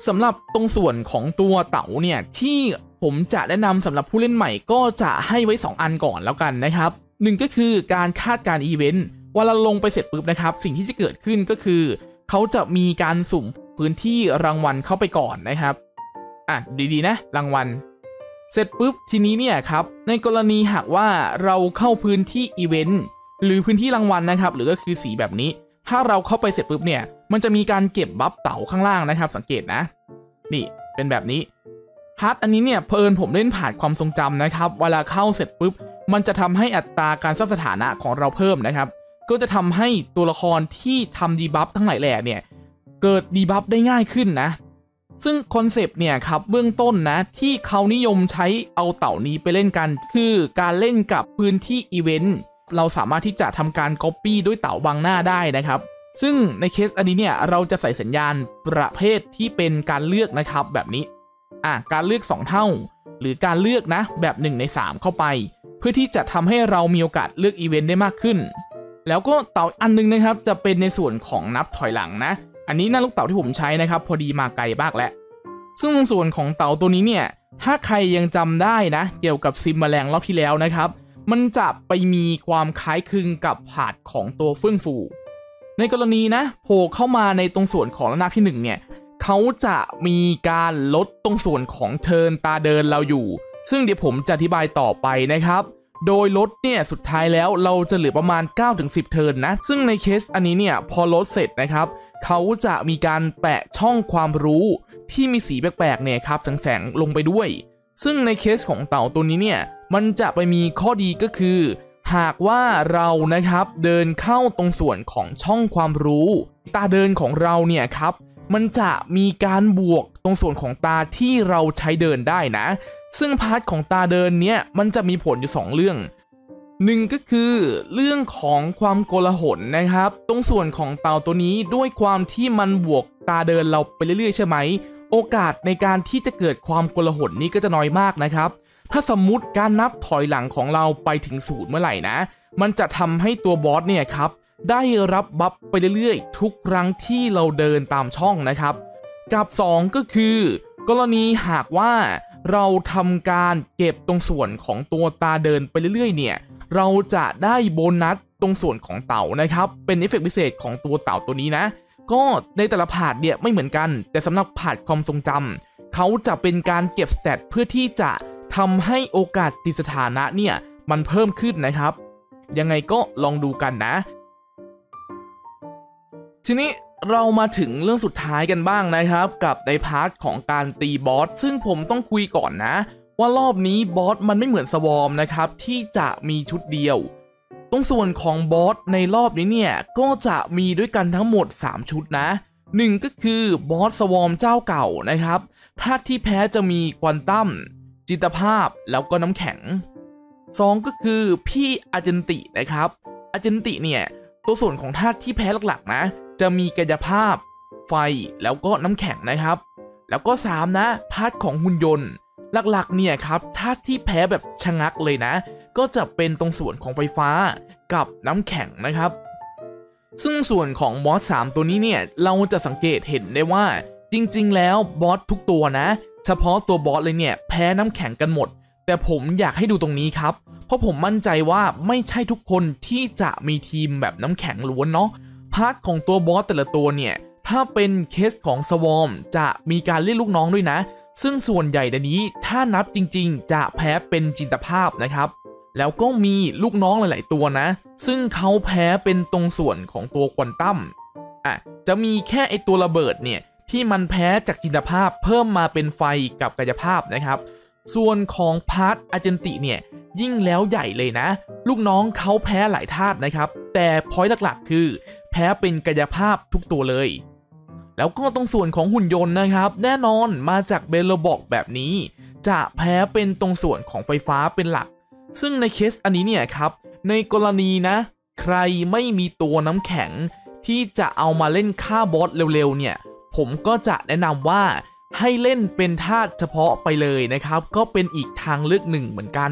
สำหรับตรงส่วนของตัวเต่าเนี่ยที่ผมจะแนะนำสำหรับผู้เล่นใหม่ก็จะให้ไว้2อันก่อนแล้วกันนะครับ1ก็คือการคาดการอีเวนต์เวลาลงไปเสร็จปุ๊บนะครับสิ่งที่จะเกิดขึ้นก็คือเขาจะมีการสุ่มพื้นที่รางวัลเข้าไปก่อนนะครับดีๆนะรางวัลเสร็จปุ๊บทีนี้เนี่ยครับในกรณีหากว่าเราเข้าพื้นที่อีเวนต์หรือพื้นที่รางวัลนะครับหรือก็คือสีแบบนี้ถ้าเราเข้าไปเสร็จปุ๊บเนี่ยมันจะมีการเก็บบัฟเต่าข้างล่างนะครับสังเกตนะนี่เป็นแบบนี้พาร์ทอันนี้เนี่ยเพลินผมเล่นผ่านความทรงจำนะครับเวลาเข้าเสร็จปุ๊บมันจะทำให้อัตราการสร้างสถานะของเราเพิ่มนะครับก็จะทำให้ตัวละครที่ทำดีบัฟทั้งหลายแหล่เนี่ยเกิดดีบัฟได้ง่ายขึ้นนะซึ่งคอนเซปต์เนี่ยครับเบื้องต้นนะที่เขานิยมใช้เอาเต่านี้ไปเล่นกันคือการเล่นกับพื้นที่อีเวนต์เราสามารถที่จะทำการก๊อปปี้ด้วยเต่าบางหน้าได้นะครับซึ่งในเคสอันนี้เนี่ยเราจะใส่สัญญาณประเภทที่เป็นการเลือกนะครับแบบนี้การเลือก2เท่าหรือการเลือกนะแบบ1ใน3เข้าไปเพื่อที่จะทำให้เรามีโอกาสเลือกอีเวนต์ได้มากขึ้นแล้วก็เต่าอันนึงนะครับจะเป็นในส่วนของนับถอยหลังนะอันนี้น่าลูกเต่าที่ผมใช้นะครับพอดีมาไกลมากแล้วซึ่งส่วนของเต่าตัวนี้เนี่ยถ้าใครยังจำได้นะเกี่ยวกับซิมแมลงรอบที่แล้วนะครับมันจะไปมีความคล้ายคลึงกับผาดของตัวเฟื่องฟูในกรณีนะโผล่เข้ามาในตรงส่วนของระนาบที่1เนี่ยเขาจะมีการลดตรงส่วนของเทิร์นตาเดินเราอยู่ซึ่งเดี๋ยวผมจะอธิบายต่อไปนะครับโดยลดเนี่ยสุดท้ายแล้วเราจะเหลือประมาณ 9-10 เทิร์นนะซึ่งในเคสอันนี้เนี่ยพอลดเสร็จนะครับเขาจะมีการแปะช่องความรู้ที่มีสีแปลกๆเนี่ยครับแสงๆลงไปด้วยซึ่งในเคสของเต่าตัวนี้เนี่ยมันจะไปมีข้อดีก็คือหากว่าเรานะครับเดินเข้าตรงส่วนของช่องความรู้ตาเดินของเราเนี่ยครับมันจะมีการบวกตรงส่วนของตาที่เราใช้เดินได้นะซึ่งพาร์ทของตาเดินเนี่ยมันจะมีผลอยู่2เรื่อง1ก็คือเรื่องของความโกลาหลนะครับตรงส่วนของเต่าตัวนี้ด้วยความที่มันบวกตาเดินเราไปเรื่อยๆใช่ไหมโอกาสในการที่จะเกิดความโกลาหลนี้ก็จะน้อยมากนะครับถ้าสมมุติการนับถอยหลังของเราไปถึง0เมื่อไหร่นะมันจะทำให้ตัวบอสเนี่ยครับได้รับบัฟไปเรื่อยๆทุกครั้งที่เราเดินตามช่องนะครับกับ2ก็คือกรณีหากว่าเราทำการเก็บตรงส่วนของตัวตาเดินไปเรื่อยๆเนี่ยเราจะได้โบนัสตรงส่วนของเต่านะครับเป็นเอฟเฟกต์พิเศษของตัวเต่าตัวนี้นะก็ในแต่ละพาร์ทเนี่ยไม่เหมือนกันแต่สำหรับพาร์ทความทรงจำเขาจะเป็นการเก็บสเตตเพื่อที่จะทำให้โอกาสติดสถานะเนี่ยมันเพิ่มขึ้นนะครับยังไงก็ลองดูกันนะทีนี้เรามาถึงเรื่องสุดท้ายกันบ้างนะครับกับในพาร์ทของการตีบอสซึ่งผมต้องคุยก่อนนะว่ารอบนี้บอสมันไม่เหมือนสวอมนะครับที่จะมีชุดเดียวตรงส่วนของบอสในรอบนี้เนี่ยก็จะมีด้วยกันทั้งหมด3ชุดนะ1ก็คือบอสสวอมเจ้าเก่านะครับธาตุที่แพ้จะมีควอนตัมจิตภาพแล้วก็น้ำแข็ง2ก็คือพี่อาเจนตินะครับอาเจนติเนี่ยตัวส่วนของธาตุที่แพ้หลักๆนะจะมีกายภาพไฟแล้วก็น้ำแข็งนะครับแล้วก็3นะพาร์ทของหุ่นยนต์หลักๆเนี่ยครับธาตุที่แพ้แบบชะงักเลยนะ ก็จะเป็นตรงส่วนของไฟฟ้ากับน้ำแข็งนะครับซึ่งส่วนของบอส3ตัวนี้เนี่ยเราจะสังเกตเห็นได้ว่าจริงๆแล้วบอสทุกตัวนะเฉพาะตัวบอสเลยเนี่ยแพ้น้ำแข็งกันหมดแต่ผมอยากให้ดูตรงนี้ครับเพราะผมมั่นใจว่าไม่ใช่ทุกคนที่จะมีทีมแบบน้ำแข็งล้วนเนาะพาร์ทของตัวบอสแต่ละตัวเนี่ยถ้าเป็นเคสของสวอมจะมีการเรียกลูกน้องด้วยนะซึ่งส่วนใหญ่ในนี้ถ้านับจริงๆจะแพ้เป็นจินตภาพนะครับแล้วก็มีลูกน้องหลายๆตัวนะซึ่งเขาแพ้เป็นตรงส่วนของตัวควอนตัมจะมีแค่ไอตัวระเบิดเนี่ยที่มันแพ้จากจินตภาพเพิ่มมาเป็นไฟกับกายภาพนะครับส่วนของพาร์ทอาร์เจนติเนี่ยยิ่งแล้วใหญ่เลยนะลูกน้องเขาแพ้หลายธาตุนะครับแต่พอยต์หลักๆคือแพ้เป็นกายภาพทุกตัวเลยแล้วก็ตรงส่วนของหุ่นยนต์นะครับแน่นอนมาจากเบโลบอกแบบนี้จะแพ้เป็นตรงส่วนของไฟฟ้าเป็นหลักซึ่งในเคสอันนี้เนี่ยครับในกรณีนะใครไม่มีตัวน้ำแข็งที่จะเอามาเล่นฆ่าบอสเร็วๆเนี่ยผมก็จะแนะนำว่าให้เล่นเป็นธาตุเฉพาะไปเลยนะครับก็เป็นอีกทางเลือกหนึ่งเหมือนกัน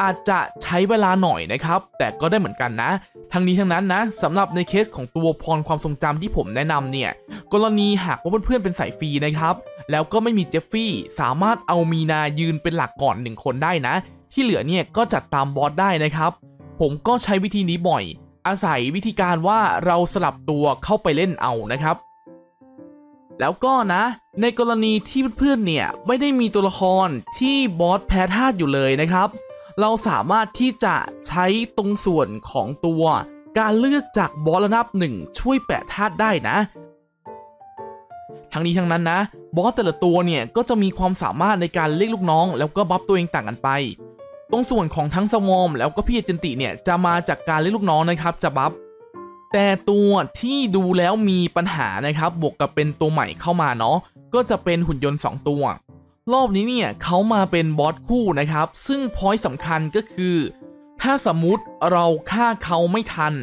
อาจจะใช้เวลาหน่อยนะครับแต่ก็ได้เหมือนกันนะทั้งนี้ทั้งนั้นนะสำหรับในเคสของตัวพรความทรงจำที่ผมแนะนำเนี่ยกรณีหากว่าเพื่อนๆเป็นสายฟรีนะครับแล้วก็ไม่มีเจฟฟี่สามารถเอามีนายืนเป็นหลักก่อน1คนได้นะที่เหลือเนี่ยก็จัดตามบอสได้นะครับผมก็ใช้วิธีนี้บ่อยอาศัยวิธีการว่าเราสลับตัวเข้าไปเล่นเอานะครับแล้วก็นะในกรณีที่เพื่อนๆเนี่ยไม่ได้มีตัวละครที่บอสแพ้ธาตุอยู่เลยนะครับเราสามารถที่จะใช้ตรงส่วนของตัวการเลือกจากบอสระดับ1ช่วยแปะธาตุได้นะทั้งนี้ทั้งนั้นนะบอสแต่ละตัวเนี่ยก็จะมีความสามารถในการเรียกลูกน้องแล้วก็บัฟตัวเองต่างกันไปตรงส่วนของทั้งสวอมแล้วก็พี่เจนติเนี่ยจะมาจากการเรียกลูกน้องนะครับจะบัฟแต่ตัวที่ดูแล้วมีปัญหานะครับบวกกับเป็นตัวใหม่เข้ามาเนาะก็จะเป็นหุ่นยนต์2ตัวรอบนี้เนี่ยเขามาเป็นบอสคู่นะครับซึ่งพอยต์สำคัญก็คือถ้าสมมุติเราฆ่าเขาไม่ทัน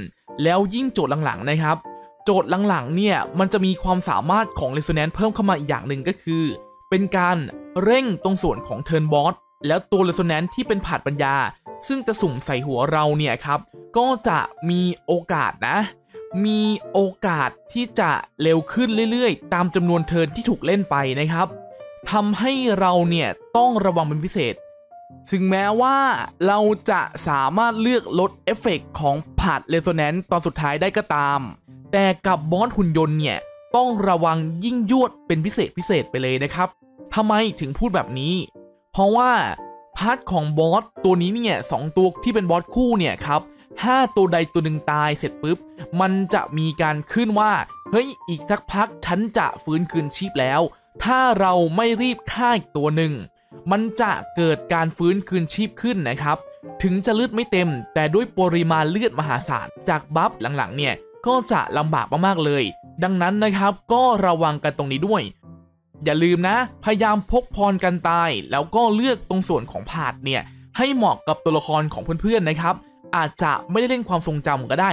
แล้วยิ่งโจทย์หลังๆนะครับโจทย์หลังๆเนี่ยมันจะมีความสามารถของ Resonance เพิ่มเข้ามาอีกอย่างหนึ่งก็คือเป็นการเร่งตรงส่วนของ Turn Boss แล้วตัว Resonance ที่เป็นผาดปัญญาซึ่งจะสุ่มใส่หัวเราเนี่ยครับก็จะมีโอกาสนะมีโอกาสที่จะเร็วขึ้นเรื่อยๆตามจำนวนเทิร์นที่ถูกเล่นไปนะครับทำให้เราเนี่ยต้องระวังเป็นพิเศษถึงแม้ว่าเราจะสามารถเลือกลดเอฟเฟกต์ของผาดเรโซแนนซ์ตอนสุดท้ายได้ก็ตามแต่กับบอสหุ่นยนต์เนี่ยต้องระวังยิ่งยวดเป็นพิเศษไปเลยนะครับทำไมถึงพูดแบบนี้เพราะว่าพาร์ทของบอสตัวนี้เนี่ย2ตัวที่เป็นบอสคู่เนี่ยครับถ้าตัวใดตัวหนึ่งตายเสร็จปุ๊บมันจะมีการขึ้นว่าเฮ้ยอีกสักพักฉันจะฟื้นคืนชีพแล้วถ้าเราไม่รีบฆ่าอีกตัวหนึ่งมันจะเกิดการฟื้นคืนชีพขึ้นนะครับถึงจะเลือดไม่เต็มแต่ด้วยปริมาณเลือดมหาศาลจากบัฟหลังๆเนี่ยก็จะลำบากมากๆเลยดังนั้นนะครับก็ระวังกันตรงนี้ด้วยอย่าลืมนะพยายามพกพรกันตายแล้วก็เลือกตรงส่วนของผาดเนี่ยให้เหมาะกับตัวละครของเพื่อนๆนะครับอาจจะไม่ได้เล่นความทรงจำก็ได้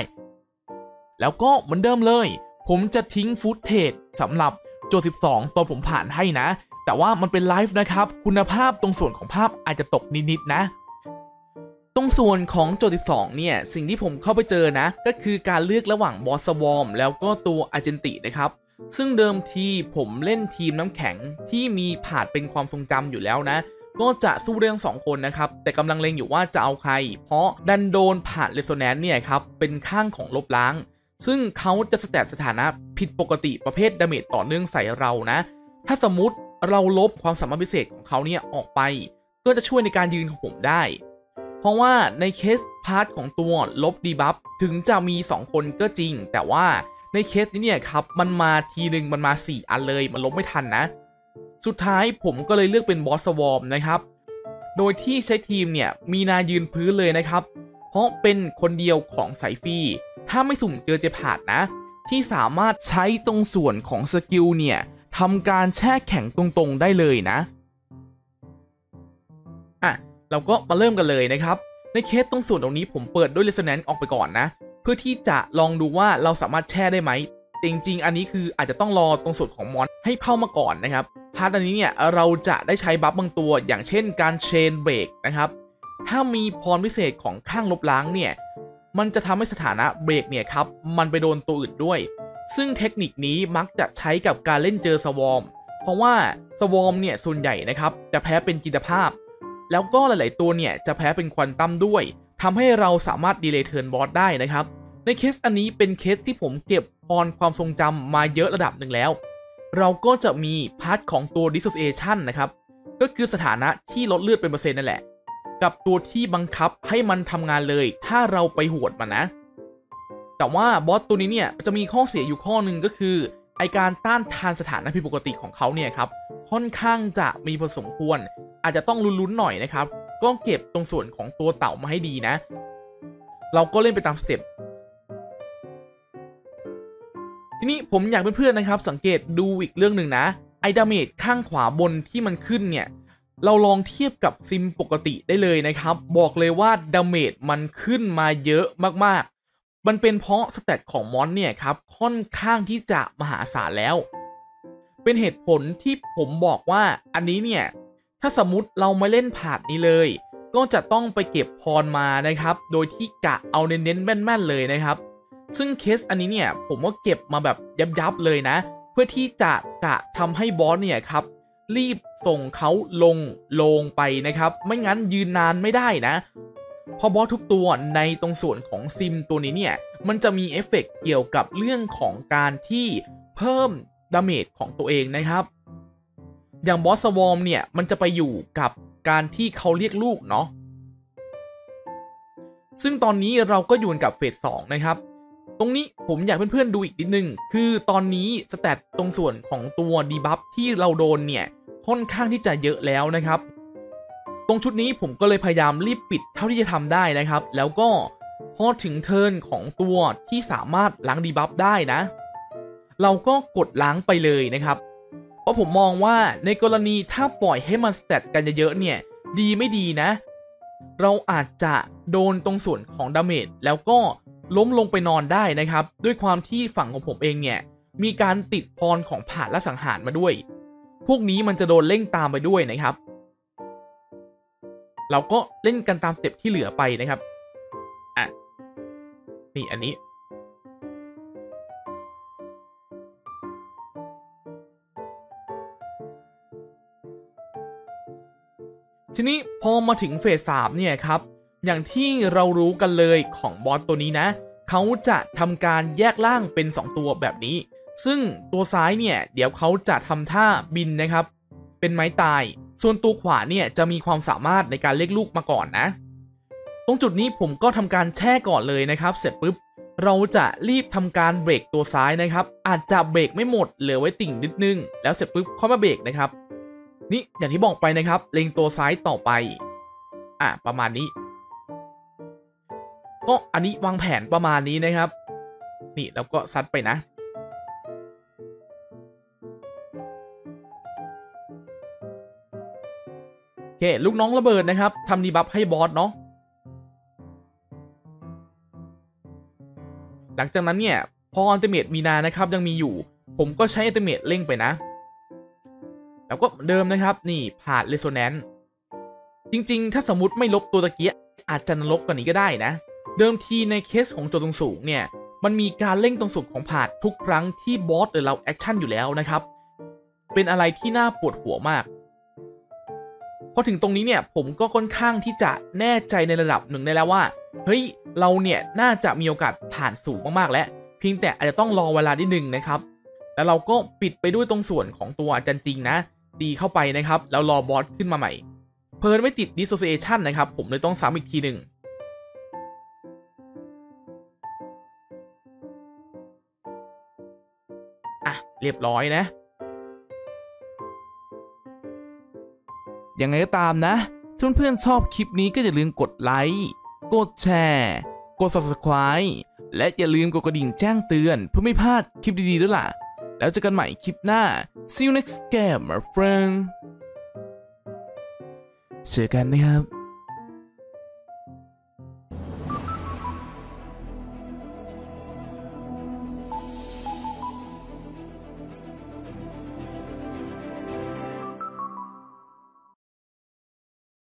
แล้วก็เหมือนเดิมเลยผมจะทิ้งฟุตเทจสำหรับโจทย์12ตอนผมผ่านให้นะแต่ว่ามันเป็นไลฟ์นะครับคุณภาพตรงส่วนของภาพอาจจะตกนิดๆนะตรงส่วนของโจทย์12เนี่ยสิ่งที่ผมเข้าไปเจอนะก็คือการเลือกระหว่างบอสสวอมแล้วก็ตัวอาร์เจนตินะครับซึ่งเดิมทีผมเล่นทีมน้ำแข็งที่มีผาดเป็นความทรงจำอยู่แล้วนะก็จะสู้เรื่อง2คนนะครับแต่กำลังเล็งอยู่ว่าจะเอาใครเพราะดันโดนผาดเรโซแนนซ์เนี่ยครับเป็นข้างของลบล้างซึ่งเขาจะสแตทสถานะผิดปกติประเภทดาเมจต่อเนื่องใส่เรานะถ้าสมมุติเราลบความสามารถพิเศษของเขาเนี่ยออกไปก็จะช่วยในการยืนของผมได้เพราะว่าในเคสพาร์ทของตัวลบดีบัฟถึงจะมี2คนก็จริงแต่ว่าในเคสนี้เนี่ยครับมันมาทีหนึ่งมันมา4อันเลยมันลบไม่ทันนะสุดท้ายผมก็เลยเลือกเป็นบอสสวอมนะครับโดยที่ใช้ทีมเนี่ยมีนายืนพื้นเลยนะครับเพราะเป็นคนเดียวของสายฟรีถ้าไม่สุ่มเจอเจผาดนะที่สามารถใช้ตรงส่วนของสกิลเนี่ยทำการแช่แข็งตรงๆได้เลยนะเราก็มาเริ่มกันเลยนะครับในเคสตรงส่วนตรงนี้ผมเปิดด้วย Resonance ออกไปก่อนนะเพื่อที่จะลองดูว่าเราสามารถแช่ได้ไหมจริงๆอันนี้คืออาจจะต้องรอตรงส่วนของมอนให้เข้ามาก่อนนะครับพาร์ทอันนี้เนี่ยเราจะได้ใช้บัฟบางตัวอย่างเช่นการเชนเบรกนะครับ ถ้ามีพรพิเศษของข้างลบล้างเนี่ยมันจะทำให้สถานะเบรกเนี่ยครับมันไปโดนตัวอื่นด้วยซึ่งเทคนิคนี้มักจะใช้กับการเล่นเจอสวอมเพราะว่าสวอมเนี่ยส่วนใหญ่นะครับจะแพ้เป็นจินตภาพแล้วก็หลายๆตัวเนี่ยจะแพ้เป็นควอนตัมด้วยทำให้เราสามารถดีเลย์เทิร์นบอสได้นะครับในเคสอันนี้เป็นเคสที่ผมเก็บพรความทรงจำมาเยอะระดับหนึ่งแล้วเราก็จะมีพาร์ทของตัว dissociation นะครับก็คือสถานะที่ลดเลือดเป็นเปอร์เซ็นต์นั่นแหละกับตัวที่บังคับให้มันทำงานเลยถ้าเราไปโหดมันนะแต่ว่าบอสตัวนี้เนี่ยจะมีข้อเสียอยู่ข้อหนึ่งก็คือไอการต้านทานสถานะผิดปกติของเขาเนี่ยครับค่อนข้างจะมีผสมควรอาจจะต้องลุ้นๆหน่อยนะครับก็เก็บตรงส่วนของตัวเต่ามาให้ดีนะเราก็เล่นไปตามสเต็ปทีนี้ผมอยากเพื่อนๆนะครับสังเกตดูอีกเรื่องหนึ่งนะไอดาเมจข้างขวาบนที่มันขึ้นเนี่ยเราลองเทียบกับซิมปกติได้เลยนะครับบอกเลยว่าดาเมจมันขึ้นมาเยอะมากๆมันเป็นเพราะสเตตของมอนเนี่ยครับค่อนข้างที่จะมหาศาลแล้วเป็นเหตุผลที่ผมบอกว่าอันนี้เนี่ยถ้าสมมติเราไม่เล่นผาดนี้เลยก็จะต้องไปเก็บพรมานะครับโดยที่กะเอาเน้นๆแม่นๆเลยนะครับซึ่งเคสอันนี้เนี่ยผมก็เก็บมาแบบยับๆเลยนะเพื่อที่จะกะทำให้บอสเนี่ยครับรีบส่งเขาลงไปนะครับไม่งั้นยืนนานไม่ได้นะเพราะบอสทุกตัวในตรงส่วนของซิมตัวนี้เนี่ยมันจะมีเอฟเฟกต์เกี่ยวกับเรื่องของการที่เพิ่มดาเมจของตัวเองนะครับอย่างบอสสวอมเนี่ยมันจะไปอยู่กับการที่เขาเรียกลูกเนาะซึ่งตอนนี้เราก็อยู่กับเฟส2นะครับตรงนี้ผมอยากเพื่อนๆดูอีกนิดนึงคือตอนนี้สแตตตรงส่วนของตัวดีบัฟที่เราโดนเนี่ยค่อนข้างที่จะเยอะแล้วนะครับตรงชุดนี้ผมก็เลยพยายามรีบปิดเท่าที่จะทำได้นะครับแล้วก็พอถึงเทิร์นของตัวที่สามารถล้างดีบัฟได้นะเราก็กดล้างไปเลยนะครับเพราะผมมองว่าในกรณีถ้าปล่อยให้มันสแตตกันเยอะๆเนี่ยดีไม่ดีนะเราอาจจะโดนตรงส่วนของดาเมจแล้วก็ล้มลงไปนอนได้นะครับด้วยความที่ฝั่งของผมเองเนี่ยมีการติดพรของผาดและสังหารมาด้วยพวกนี้มันจะโดนเร่งตามไปด้วยนะครับเราก็เล่นกันตามสเต็ปที่เหลือไปนะครับอ่ะนี่อันนี้ทีนี้พอมาถึงเฟส3เนี่ยครับอย่างที่เรารู้กันเลยของบอสตัวนี้นะเขาจะทำการแยกล่างเป็น2ตัวแบบนี้ซึ่งตัวซ้ายเนี่ยเดี๋ยวเขาจะทำท่าบินนะครับเป็นไม้ตายส่วนตัวขวาเนี่ยจะมีความสามารถในการเรียกลูกมาก่อนนะตรงจุดนี้ผมก็ทำการแช่ก่อนเลยนะครับเสร็จปุ๊บเราจะรีบทำการเบรกตัวซ้ายนะครับอาจจะเบรกไม่หมดเหลือไว้ติ่งนิดนึงแล้วเสร็จปุ๊บค่อยมาเบรกนะครับนี่อย่างที่บอกไปนะครับเล็งตัวซ้ายต่อไปประมาณนี้ก็อันนี้วางแผนประมาณนี้นะครับนี่เราก็ซัดไปนะโอเคลูกน้องระเบิดนะครับทำดีบัฟให้บอสเนาะหลังจากนั้นเนี่ยพออัลติเมทมีนานะครับยังมีอยู่ผมก็ใช้อัลติเมทเร่งไปนะแล้วก็เดิมนะครับนี่ผ่านเรโซแนนซ์จริงๆถ้าสมมติไม่ลบตัวตะเกียอาจจะนรกกว่านี้ก็ได้นะเดิมทีในเคสของโจตรงสูงเนี่ยมันมีการเร่งตรงสุดของผาดทุกครั้งที่บอสหรือเราแอคชั่นอยู่แล้วนะครับเป็นอะไรที่น่าปวดหัวมากพอถึงตรงนี้เนี่ยผมก็ค่อนข้างที่จะแน่ใจในระดับหนึ่งได้แล้วว่าเฮ้ยเราเนี่ยน่าจะมีโอกาสผ่านสูงมากๆแล้วเพียงแต่อาจจะต้องรอเวลานิดนึงนะครับแล้วเราก็ปิดไปด้วยตรงส่วนของตัวอาจารย์จริงนะตีเข้าไปนะครับแล้วรอบอสขึ้นมาใหม่เพลินไม่ติด dissociation นะครับผมเลยต้องซ้ำอีกทีหนึ่งเรียบร้อยนะยังไงก็ตามนะถ้าเพื่อนๆชอบคลิปนี้ก็อย่าลืมกดไลค์กดแชร์กด Subscribe และอย่าลืมกดกระดิ่งแจ้งเตือนเพื่อไม่พลาดคลิปดีๆด้วยล่ะแล้วเจอกันใหม่คลิปหน้า See you next game my friend เจอกันนะครับ